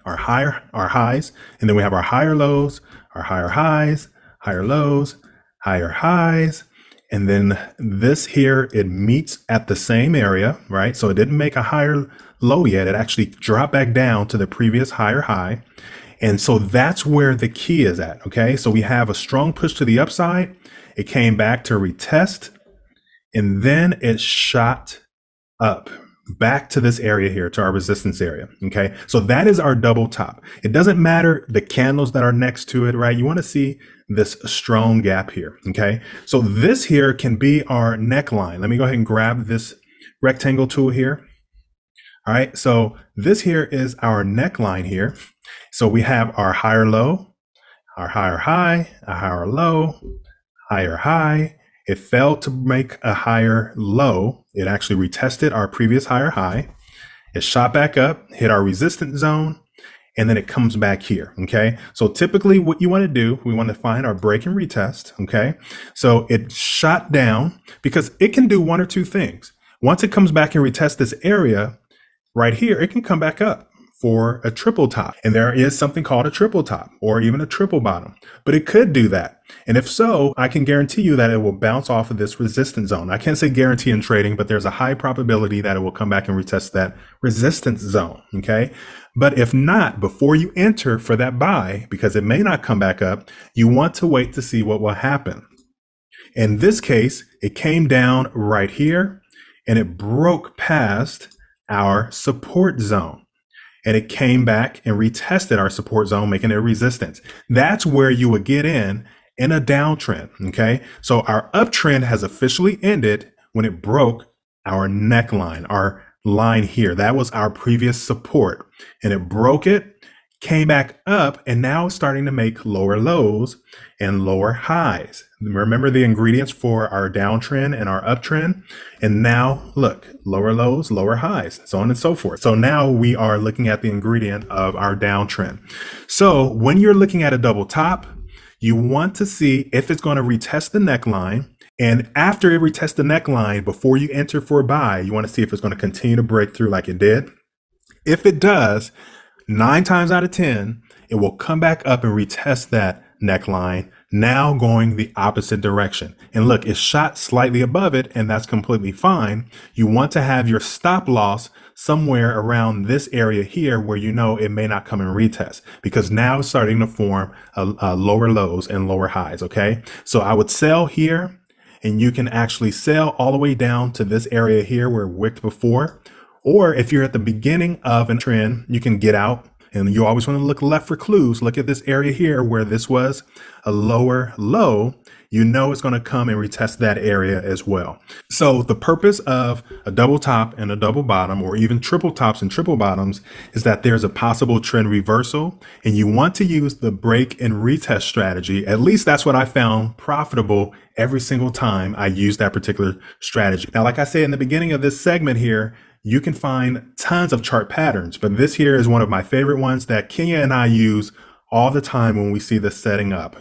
our higher, our highs, and then we have our higher lows, our higher highs, higher lows, higher highs. And then this here, it meets at the same area, right? So it didn't make a higher low yet. It actually dropped back down to the previous higher high. And so that's where the key is at, okay? So we have a strong push to the upside. It came back to retest, and then it shot up back to this area here, to our resistance area, okay? So that is our double top. It doesn't matter the candles that are next to it, right? You wanna see this strong gap here, okay? So this here can be our neckline. Let me go ahead and grab this rectangle tool here. All right, so this here is our neckline here. So we have our higher low, our higher high, a higher low, higher high. It failed to make a higher low. It actually retested our previous higher high. It shot back up, hit our resistance zone, and then it comes back here, okay? So typically what you wanna do, we wanna find our break and retest, okay? So it shot down because it can do one or two things. Once it comes back and retests this area, right here, it can come back up for a triple top. And there is something called a triple top or even a triple bottom, but it could do that. And if so, I can guarantee you that it will bounce off of this resistance zone. I can't say guarantee in trading, but there's a high probability that it will come back and retest that resistance zone, okay? But if not, before you enter for that buy, because it may not come back up, you want to wait to see what will happen. In this case, it came down right here and it broke past our support zone, and it came back and retested our support zone, making it resistance. That's where you would get in in a downtrend, okay? So our uptrend has officially ended when it broke our neckline, our line here. That was our previous support, and it broke it, came back up, and now it's starting to make lower lows and lower highs. Remember the ingredients for our downtrend and our uptrend. And now look, lower lows, lower highs, so on and so forth. So now we are looking at the ingredient of our downtrend. So when you're looking at a double top, you want to see if it's going to retest the neckline. And after it retests the neckline, before you enter for a buy, you want to see if it's going to continue to break through like it did. If it does, nine times out of ten, it will come back up and retest that neckline, now going the opposite direction. And look, it shot slightly above it, and that's completely fine. You want to have your stop loss somewhere around this area here where you know it may not come and retest, because now it's starting to form a, a lower lows and lower highs, okay? So I would sell here, and you can actually sell all the way down to this area here where it wicked before. Or if you're at the beginning of a trend, you can get out. And you always want to look left for clues. Look at this area here where this was a lower low. You know it's going to come and retest that area as well. So the purpose of a double top and a double bottom, or even triple tops and triple bottoms, is that there's a possible trend reversal, and you want to use the break and retest strategy. At least that's what I found profitable every single time I used that particular strategy. Now, like I said in the beginning of this segment here, you can find tons of chart patterns, but this here is one of my favorite ones that Kenya and I use all the time when we see this setting up.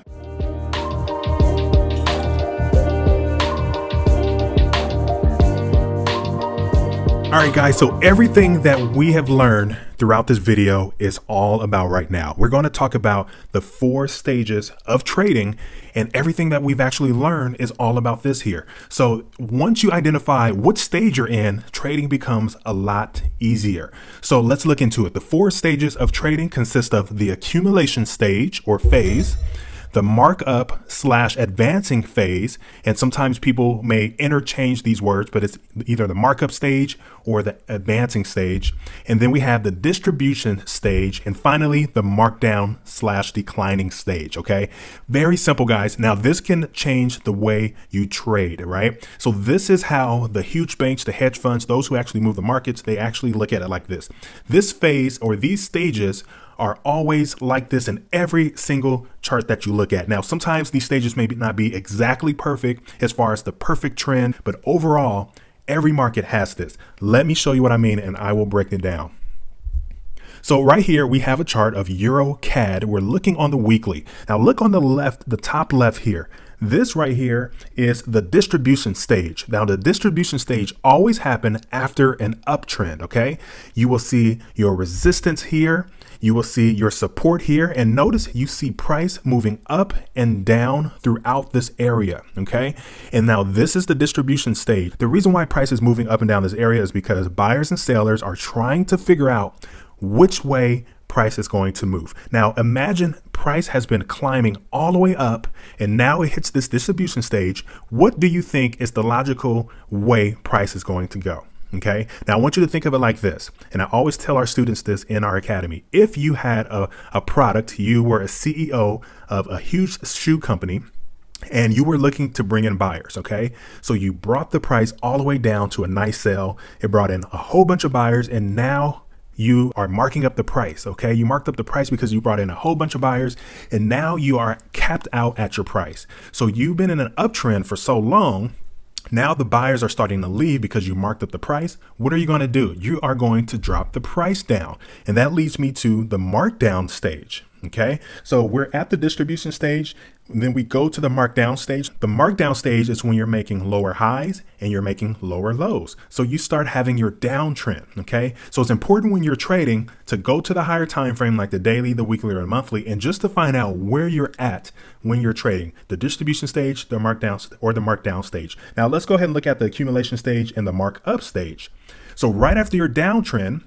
All right, guys, so everything that we have learned throughout this video is all about right now. We're going to talk about the four stages of trading, and everything that we've actually learned is all about this here. So once you identify what stage you're in, trading becomes a lot easier. So let's look into it. The four stages of trading consist of the accumulation stage or phase, the markup slash advancing phase, and sometimes people may interchange these words, but it's either the markup stage or the advancing stage. And then we have the distribution stage, and finally the markdown slash declining stage, okay? Very simple, guys. Now this can change the way you trade, right? So this is how the huge banks, the hedge funds, those who actually move the markets, they actually look at it like this. This phase or these stages are always like this in every single chart that you look at. Now, sometimes these stages may not be exactly perfect as far as the perfect trend, but overall, every market has this. Let me show you what I mean, and I will break it down. So right here, we have a chart of Euro C A D. We're looking on the weekly. Now look on the left, the top left here. This right here is the distribution stage. Now the distribution stage always happens after an uptrend, okay? You will see your resistance here. You will see your support here, and notice you see price moving up and down throughout this area, okay? And now this is the distribution stage. The reason why price is moving up and down this area is because buyers and sellers are trying to figure out which way price is going to move. Now imagine price has been climbing all the way up and now it hits this distribution stage. What do you think is the logical way price is going to go? Okay, now I want you to think of it like this, and I always tell our students this in our academy. If you had a, a product, you were a C E O of a huge shoe company, and you were looking to bring in buyers, okay? So you brought the price all the way down to a nice sale. It brought in a whole bunch of buyers, and now you are marking up the price, okay? You marked up the price because you brought in a whole bunch of buyers, and now you are capped out at your price. So you've been in an uptrend for so long, now the buyers are starting to leave because you marked up the price. What are you going to do? You are going to drop the price down, and that leads me to the markdown stage, okay? So we're at the distribution stage, and then we go to the markdown stage. The markdown stage is when you're making lower highs and you're making lower lows. So you start having your downtrend, okay? So it's important when you're trading to go to the higher time frame, like the daily, the weekly, or the monthly, and just to find out where you're at when you're trading. The distribution stage, the markdown, or the markdown stage. Now let's go ahead and look at the accumulation stage and the markup stage. So right after your downtrend,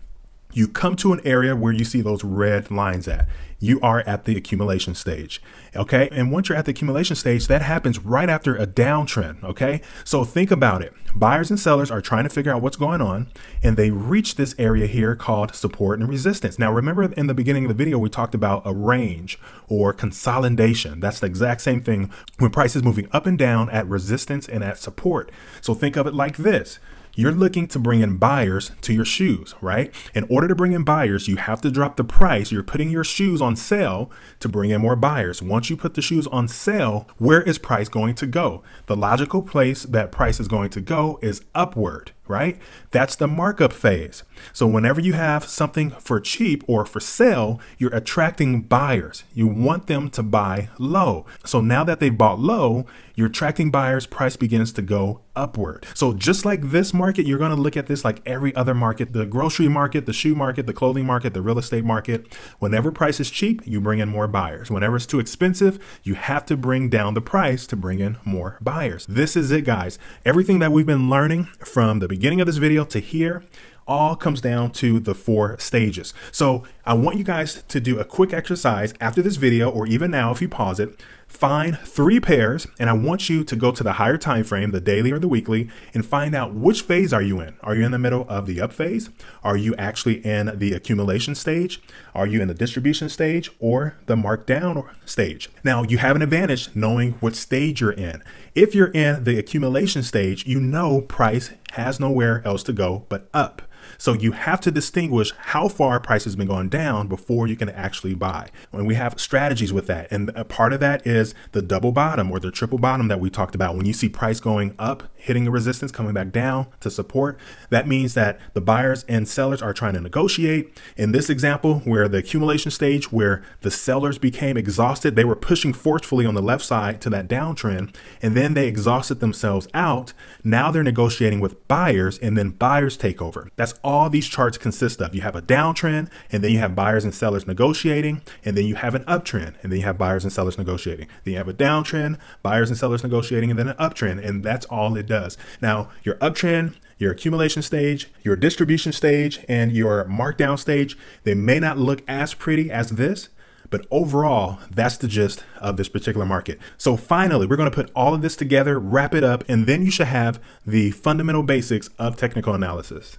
you come to an area where you see those red lines at. You are at the accumulation stage, okay? And once you're at the accumulation stage, that happens right after a downtrend, okay? So think about it. Buyers and sellers are trying to figure out what's going on, and they reach this area here called support and resistance. Now, remember in the beginning of the video, we talked about a range or consolidation. That's the exact same thing when price is moving up and down at resistance and at support. So think of it like this. You're looking to bring in buyers to your shoes, right? In order to bring in buyers, you have to drop the price. You're putting your shoes on sale to bring in more buyers. Once you put the shoes on sale, where is price going to go? The logical place that price is going to go is upward, right? That's the markup phase. So whenever you have something for cheap or for sale, you're attracting buyers. You want them to buy low. So now that they've bought low, you're attracting buyers, price begins to go upward. So just like this market, you're going to look at this like every other market, the grocery market, the shoe market, the clothing market, the real estate market. Whenever price is cheap, you bring in more buyers. Whenever it's too expensive, you have to bring down the price to bring in more buyers. This is it, guys. Everything that we've been learning from the beginning of this video to here all comes down to the four stages. So I want you guys to do a quick exercise after this video, or even now if you pause it, find three pairs, and I want you to go to the higher time frame, the daily or the weekly, and find out which phase are you in. Are you in the middle of the up phase? Are you actually in the accumulation stage? Are you in the distribution stage or the markdown stage? Now you have an advantage knowing what stage you're in. If you're in the accumulation stage, you know price has nowhere else to go but up. So you have to distinguish how far price has been going down before you can actually buy. And we have strategies with that. And a part of that is the double bottom or the triple bottom that we talked about. When you see price going up, hitting a resistance, coming back down to support, that means that the buyers and sellers are trying to negotiate. In this example, where the accumulation stage, where the sellers became exhausted, they were pushing forcefully on the left side to that downtrend, and then they exhausted themselves out. Now they're negotiating with buyers, and then buyers take over. That's all these charts consist of. You have a downtrend, and then you have buyers and sellers negotiating, and then you have an uptrend, and then you have buyers and sellers negotiating. Then you have a downtrend, buyers and sellers negotiating, and then an uptrend, and that's all it does. Now, your uptrend, your accumulation stage, your distribution stage, and your markdown stage, they may not look as pretty as this, but overall, that's the gist of this particular market. So finally, we're going to put all of this together, wrap it up, and then you should have the fundamental basics of technical analysis.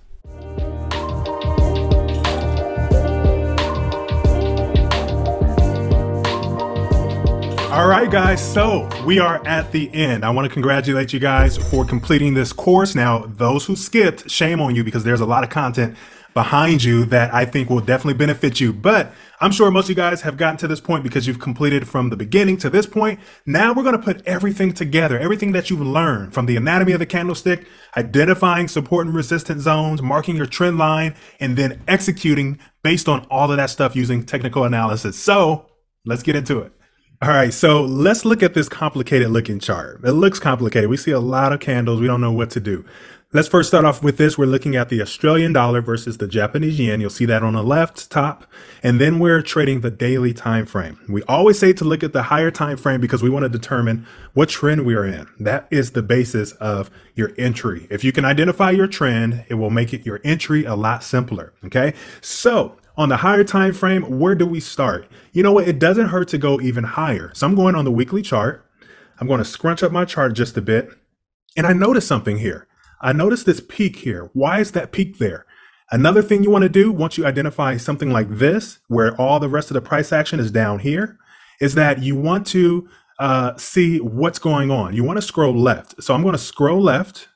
All right, guys, so we are at the end. I want to congratulate you guys for completing this course. Now, those who skipped, shame on you, because there's a lot of content behind you that I think will definitely benefit you. But I'm sure most of you guys have gotten to this point because you've completed from the beginning to this point. Now we're going to put everything together, everything that you've learned from the anatomy of the candlestick, identifying support and resistance zones, marking your trend line, and then executing based on all of that stuff using technical analysis. So let's get into it. All right, so let's look at this complicated looking chart. It looks complicated. We see a lot of candles. We don't know what to do. Let's first start off with this. We're looking at the Australian dollar versus the Japanese yen. You'll see that on the left top. And then we're trading the daily time frame. We always say to look at the higher time frame because we want to determine what trend we are in. That is the basis of your entry. If you can identify your trend, it will make it your entry a lot simpler. Okay. So on the higher time frame, where do we start? You know what? It doesn't hurt to go even higher. So I'm going on the weekly chart. I'm going to scrunch up my chart just a bit. And I noticed something here. I noticed this peak here. Why is that peak there? Another thing you want to do once you identify something like this, where all the rest of the price action is down here, is that you want to uh, see what's going on. You want to scroll left. So I'm going to scroll left.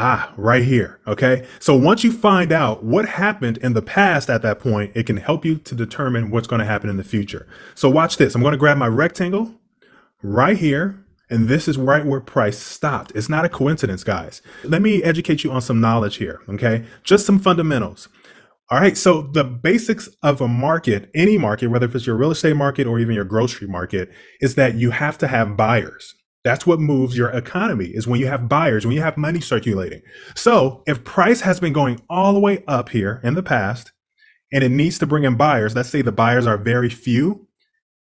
Ah, right here. Okay. So once you find out what happened in the past at that point, it can help you to determine what's going to happen in the future. So watch this. I'm going to grab my rectangle right here. And this is right where price stopped. It's not a coincidence, guys. Let me educate you on some knowledge here, okay? Just some fundamentals. All right, so the basics of a market, any market, whether if it's your real estate market or even your grocery market, is that you have to have buyers. That's what moves your economy, is when you have buyers, when you have money circulating. So if price has been going all the way up here in the past and it needs to bring in buyers, let's say the buyers are very few,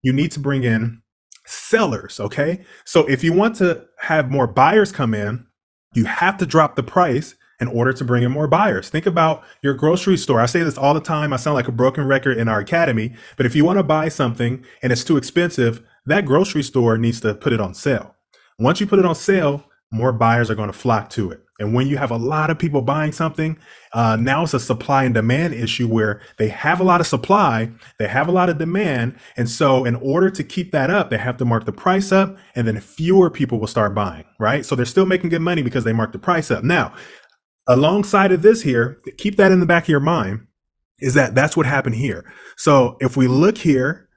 you need to bring in sellers. Okay. So if you want to have more buyers come in, you have to drop the price in order to bring in more buyers. Think about your grocery store. I say this all the time. I sound like a broken record in our academy, but if you want to buy something and it's too expensive, that grocery store needs to put it on sale. Once you put it on sale, more buyers are going to flock to it. And when you have a lot of people buying something, uh, now it's a supply and demand issue where they have a lot of supply, they have a lot of demand. And so in order to keep that up, they have to mark the price up and then fewer people will start buying, right? So they're still making good money because they mark the price up. Now, alongside of this here, keep that in the back of your mind, is that that's what happened here. So if we look here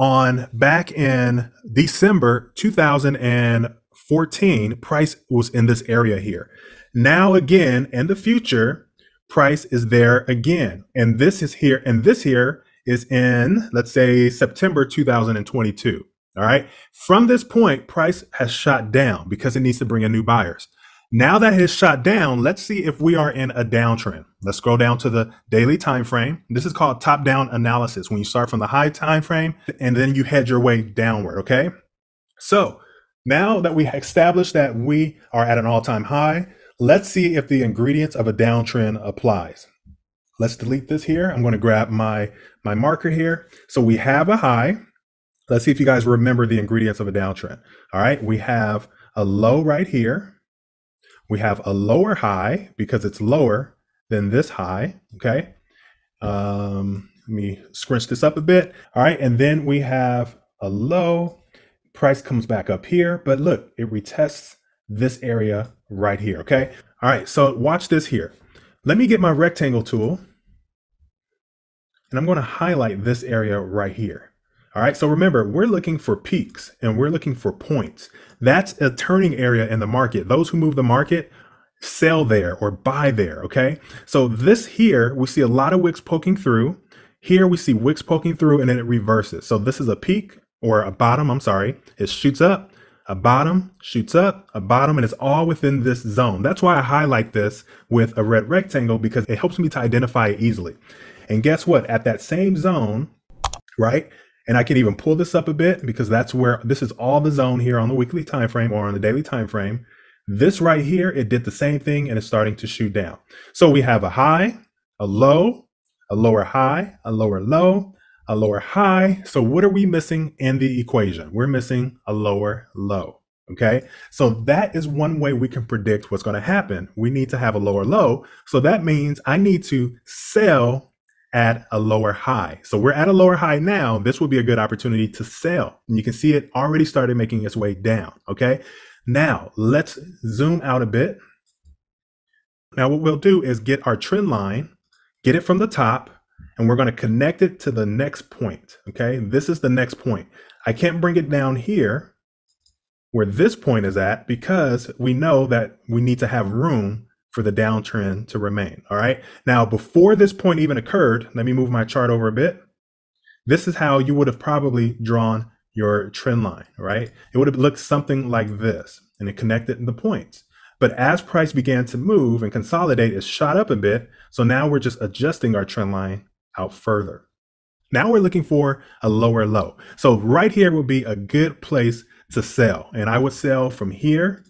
on back in December two thousand fourteen, price was in this area here. Now, again, in the future, price is there again. And this is here. And this here is in, let's say, September two thousand twenty-two. All right. From this point, price has shot down because it needs to bring in new buyers. Now that it has shot down, let's see if we are in a downtrend. Let's scroll down to the daily time frame. This is called top-down analysis, when you start from the high time frame and then you head your way downward. OK, so now that we established that we are at an all-time high, let's see if the ingredients of a downtrend applies. Let's delete this here. I'm going to grab my, my marker here. So we have a high. Let's see if you guys remember the ingredients of a downtrend. All right. We have a low right here. We have a lower high because it's lower than this high. Okay. Um, let me scrunch this up a bit. All right. And then we have a low. Price comes back up here, but look, it retests this area right here. Okay. All right. So watch this here. Let me get my rectangle tool and I'm going to highlight this area right here. All right. So remember, we're looking for peaks and we're looking for points. That's a turning area in the market. Those who move the market sell there or buy there. Okay. So this here, we see a lot of wicks poking through. Here we see wicks poking through and then it reverses. So this is a peak. Or a bottom, I'm sorry, it shoots up, a bottom, shoots up, a bottom, and it's all within this zone. That's why I highlight this with a red rectangle, because it helps me to identify it easily. And guess what? At that same zone, right? And I can even pull this up a bit because that's where this is all the zone here on the weekly time frame or on the daily time frame. This right here, it did the same thing and it's starting to shoot down. So we have a high, a low, a lower high, a lower low, a lower high. So what are we missing in the equation? We're missing a lower low. Okay. So that is one way we can predict what's going to happen. We need to have a lower low. So that means I need to sell at a lower high. So we're at a lower high now. This would be a good opportunity to sell. And you can see it already started making its way down. Okay. Now let's zoom out a bit. Now what we'll do is get our trend line, get it from the top, and we're going to connect it to the next point. Okay, this is the next point. I can't bring it down here where this point is at because we know that we need to have room for the downtrend to remain. All right. Now, before this point even occurred, let me move my chart over a bit. This is how you would have probably drawn your trend line, right? It would have looked something like this and it connected the points. But as price began to move and consolidate, it shot up a bit. So now we're just adjusting our trend line out further. Now we're looking for a lower low. So right here would be a good place to sell. And I would sell from here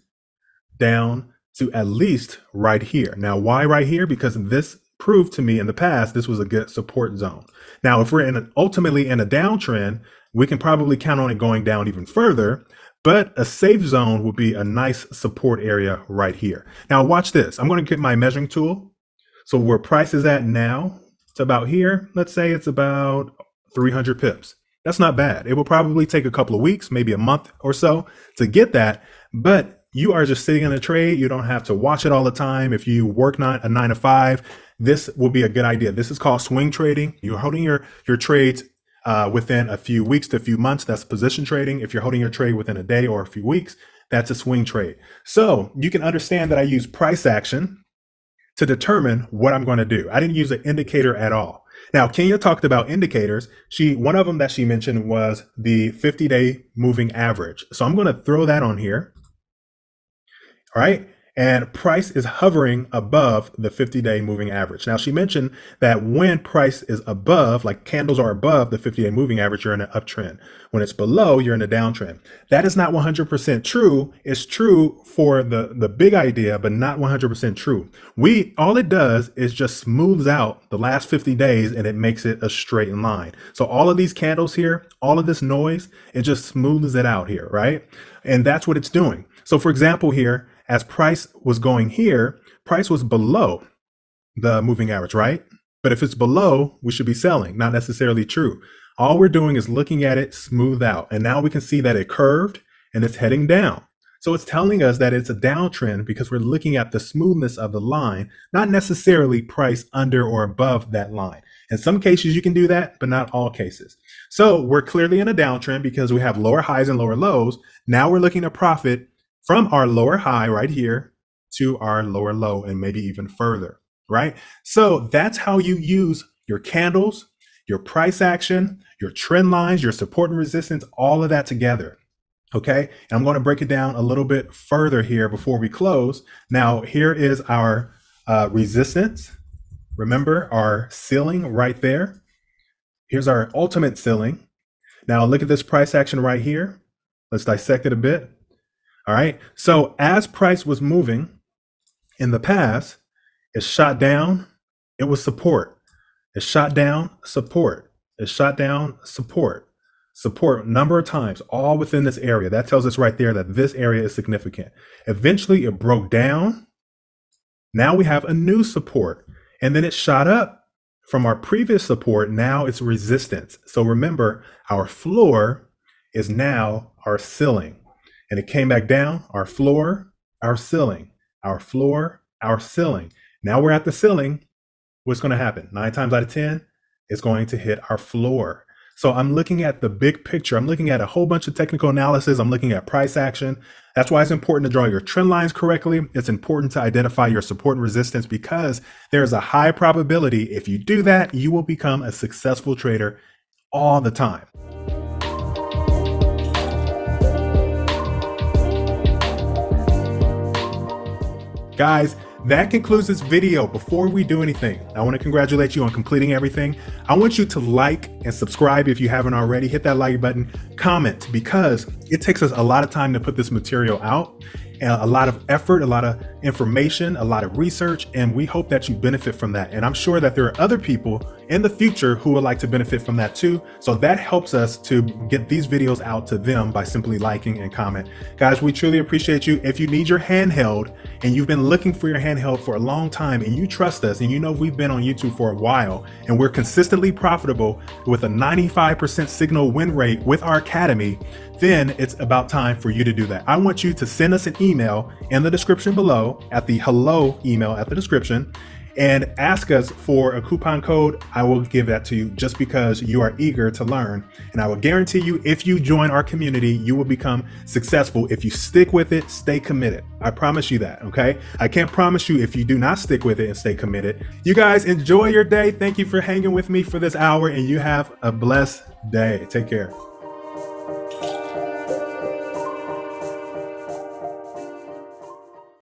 down to at least right here. Now, why right here? Because this proved to me in the past, this was a good support zone. Now, if we're in an, ultimately in a downtrend, we can probably count on it going down even further, but a safe zone would be a nice support area right here. Now watch this. I'm going to get my measuring tool. So where price is at now, it's about here. Let's say it's about three hundred pips. That's not bad. It will probably take a couple of weeks, maybe a month or so to get that, but you are just sitting in a trade. You don't have to watch it all the time. If you work not a nine to five, this will be a good idea. This is called swing trading. You're holding your, your trades uh, within a few weeks to a few months. That's position trading. If you're holding your trade within a day or a few weeks, that's a swing trade. So you can understand that I use price action to determine what I'm going to do. I didn't use an indicator at all. Now, Kenya talked about indicators. She, one of them that she mentioned was the fifty day moving average. So I'm going to throw that on here. All right. And price is hovering above the fifty day moving average. Now, she mentioned that when price is above, like candles are above the fifty day moving average, you're in an uptrend. When it's below, you're in a downtrend. That is not one hundred percent true. It's true for the, the big idea, but not one hundred percent true. We, all it does is just smooths out the last fifty days and it makes it a straight line. So all of these candles here, all of this noise, it just smooths it out here, right? And that's what it's doing. So for example here, as price was going here, price was below the moving average, right? But if it's below, we should be selling. Not necessarily true. All we're doing is looking at it smooth out. And now we can see that it curved and it's heading down. So it's telling us that it's a downtrend because we're looking at the smoothness of the line, not necessarily price under or above that line. In some cases you can do that, but not all cases. So we're clearly in a downtrend because we have lower highs and lower lows. Now we're looking to profit from our lower high right here to our lower low and maybe even further, right? So that's how you use your candles, your price action, your trend lines, your support and resistance, all of that together, okay? And I'm going to break it down a little bit further here before we close. Now, here is our uh, resistance. Remember our ceiling right there. Here's our ultimate ceiling. Now look at this price action right here. Let's dissect it a bit. All right. So as price was moving in the past, it shot down. It was support. It shot down support. It shot down support, support number of times, all within this area. That tells us right there that this area is significant. Eventually it broke down. Now we have a new support and then it shot up from our previous support. Now it's resistance. So remember, our floor is now our ceiling. And it came back down, our floor, our ceiling, our floor, our ceiling. Now we're at the ceiling. What's going to happen? nine times out of ten, it's going to hit our floor. So I'm looking at the big picture. I'm looking at a whole bunch of technical analysis. I'm looking at price action. That's why it's important to draw your trend lines correctly. It's important to identify your support and resistance because there's a high probability if you do that, you will become a successful trader all the time. Guys, that concludes this video. Before we do anything, I want to congratulate you on completing everything. I want you to like and subscribe if you haven't already. Hit that like button, comment, because it takes us a lot of time to put this material out, and a lot of effort, a lot of information, a lot of research, and we hope that you benefit from that. And I'm sure that there are other people in the future who would like to benefit from that too. So that helps us to get these videos out to them by simply liking and comment. Guys, we truly appreciate you. If you need your handheld and you've been looking for your handheld for a long time and you trust us and you know we've been on YouTube for a while and we're consistently profitable with a ninety-five percent signal win rate with our academy, then it's about time for you to do that. I want you to send us an email in the description below at the hello email at the description and ask us for a coupon code. I will give that to you just because you are eager to learn. And I will guarantee you, if you join our community, you will become successful. If you stick with it, stay committed. I promise you that, okay? I can't promise you if you do not stick with it and stay committed. You guys enjoy your day. Thank you for hanging with me for this hour and you have a blessed day. Take care.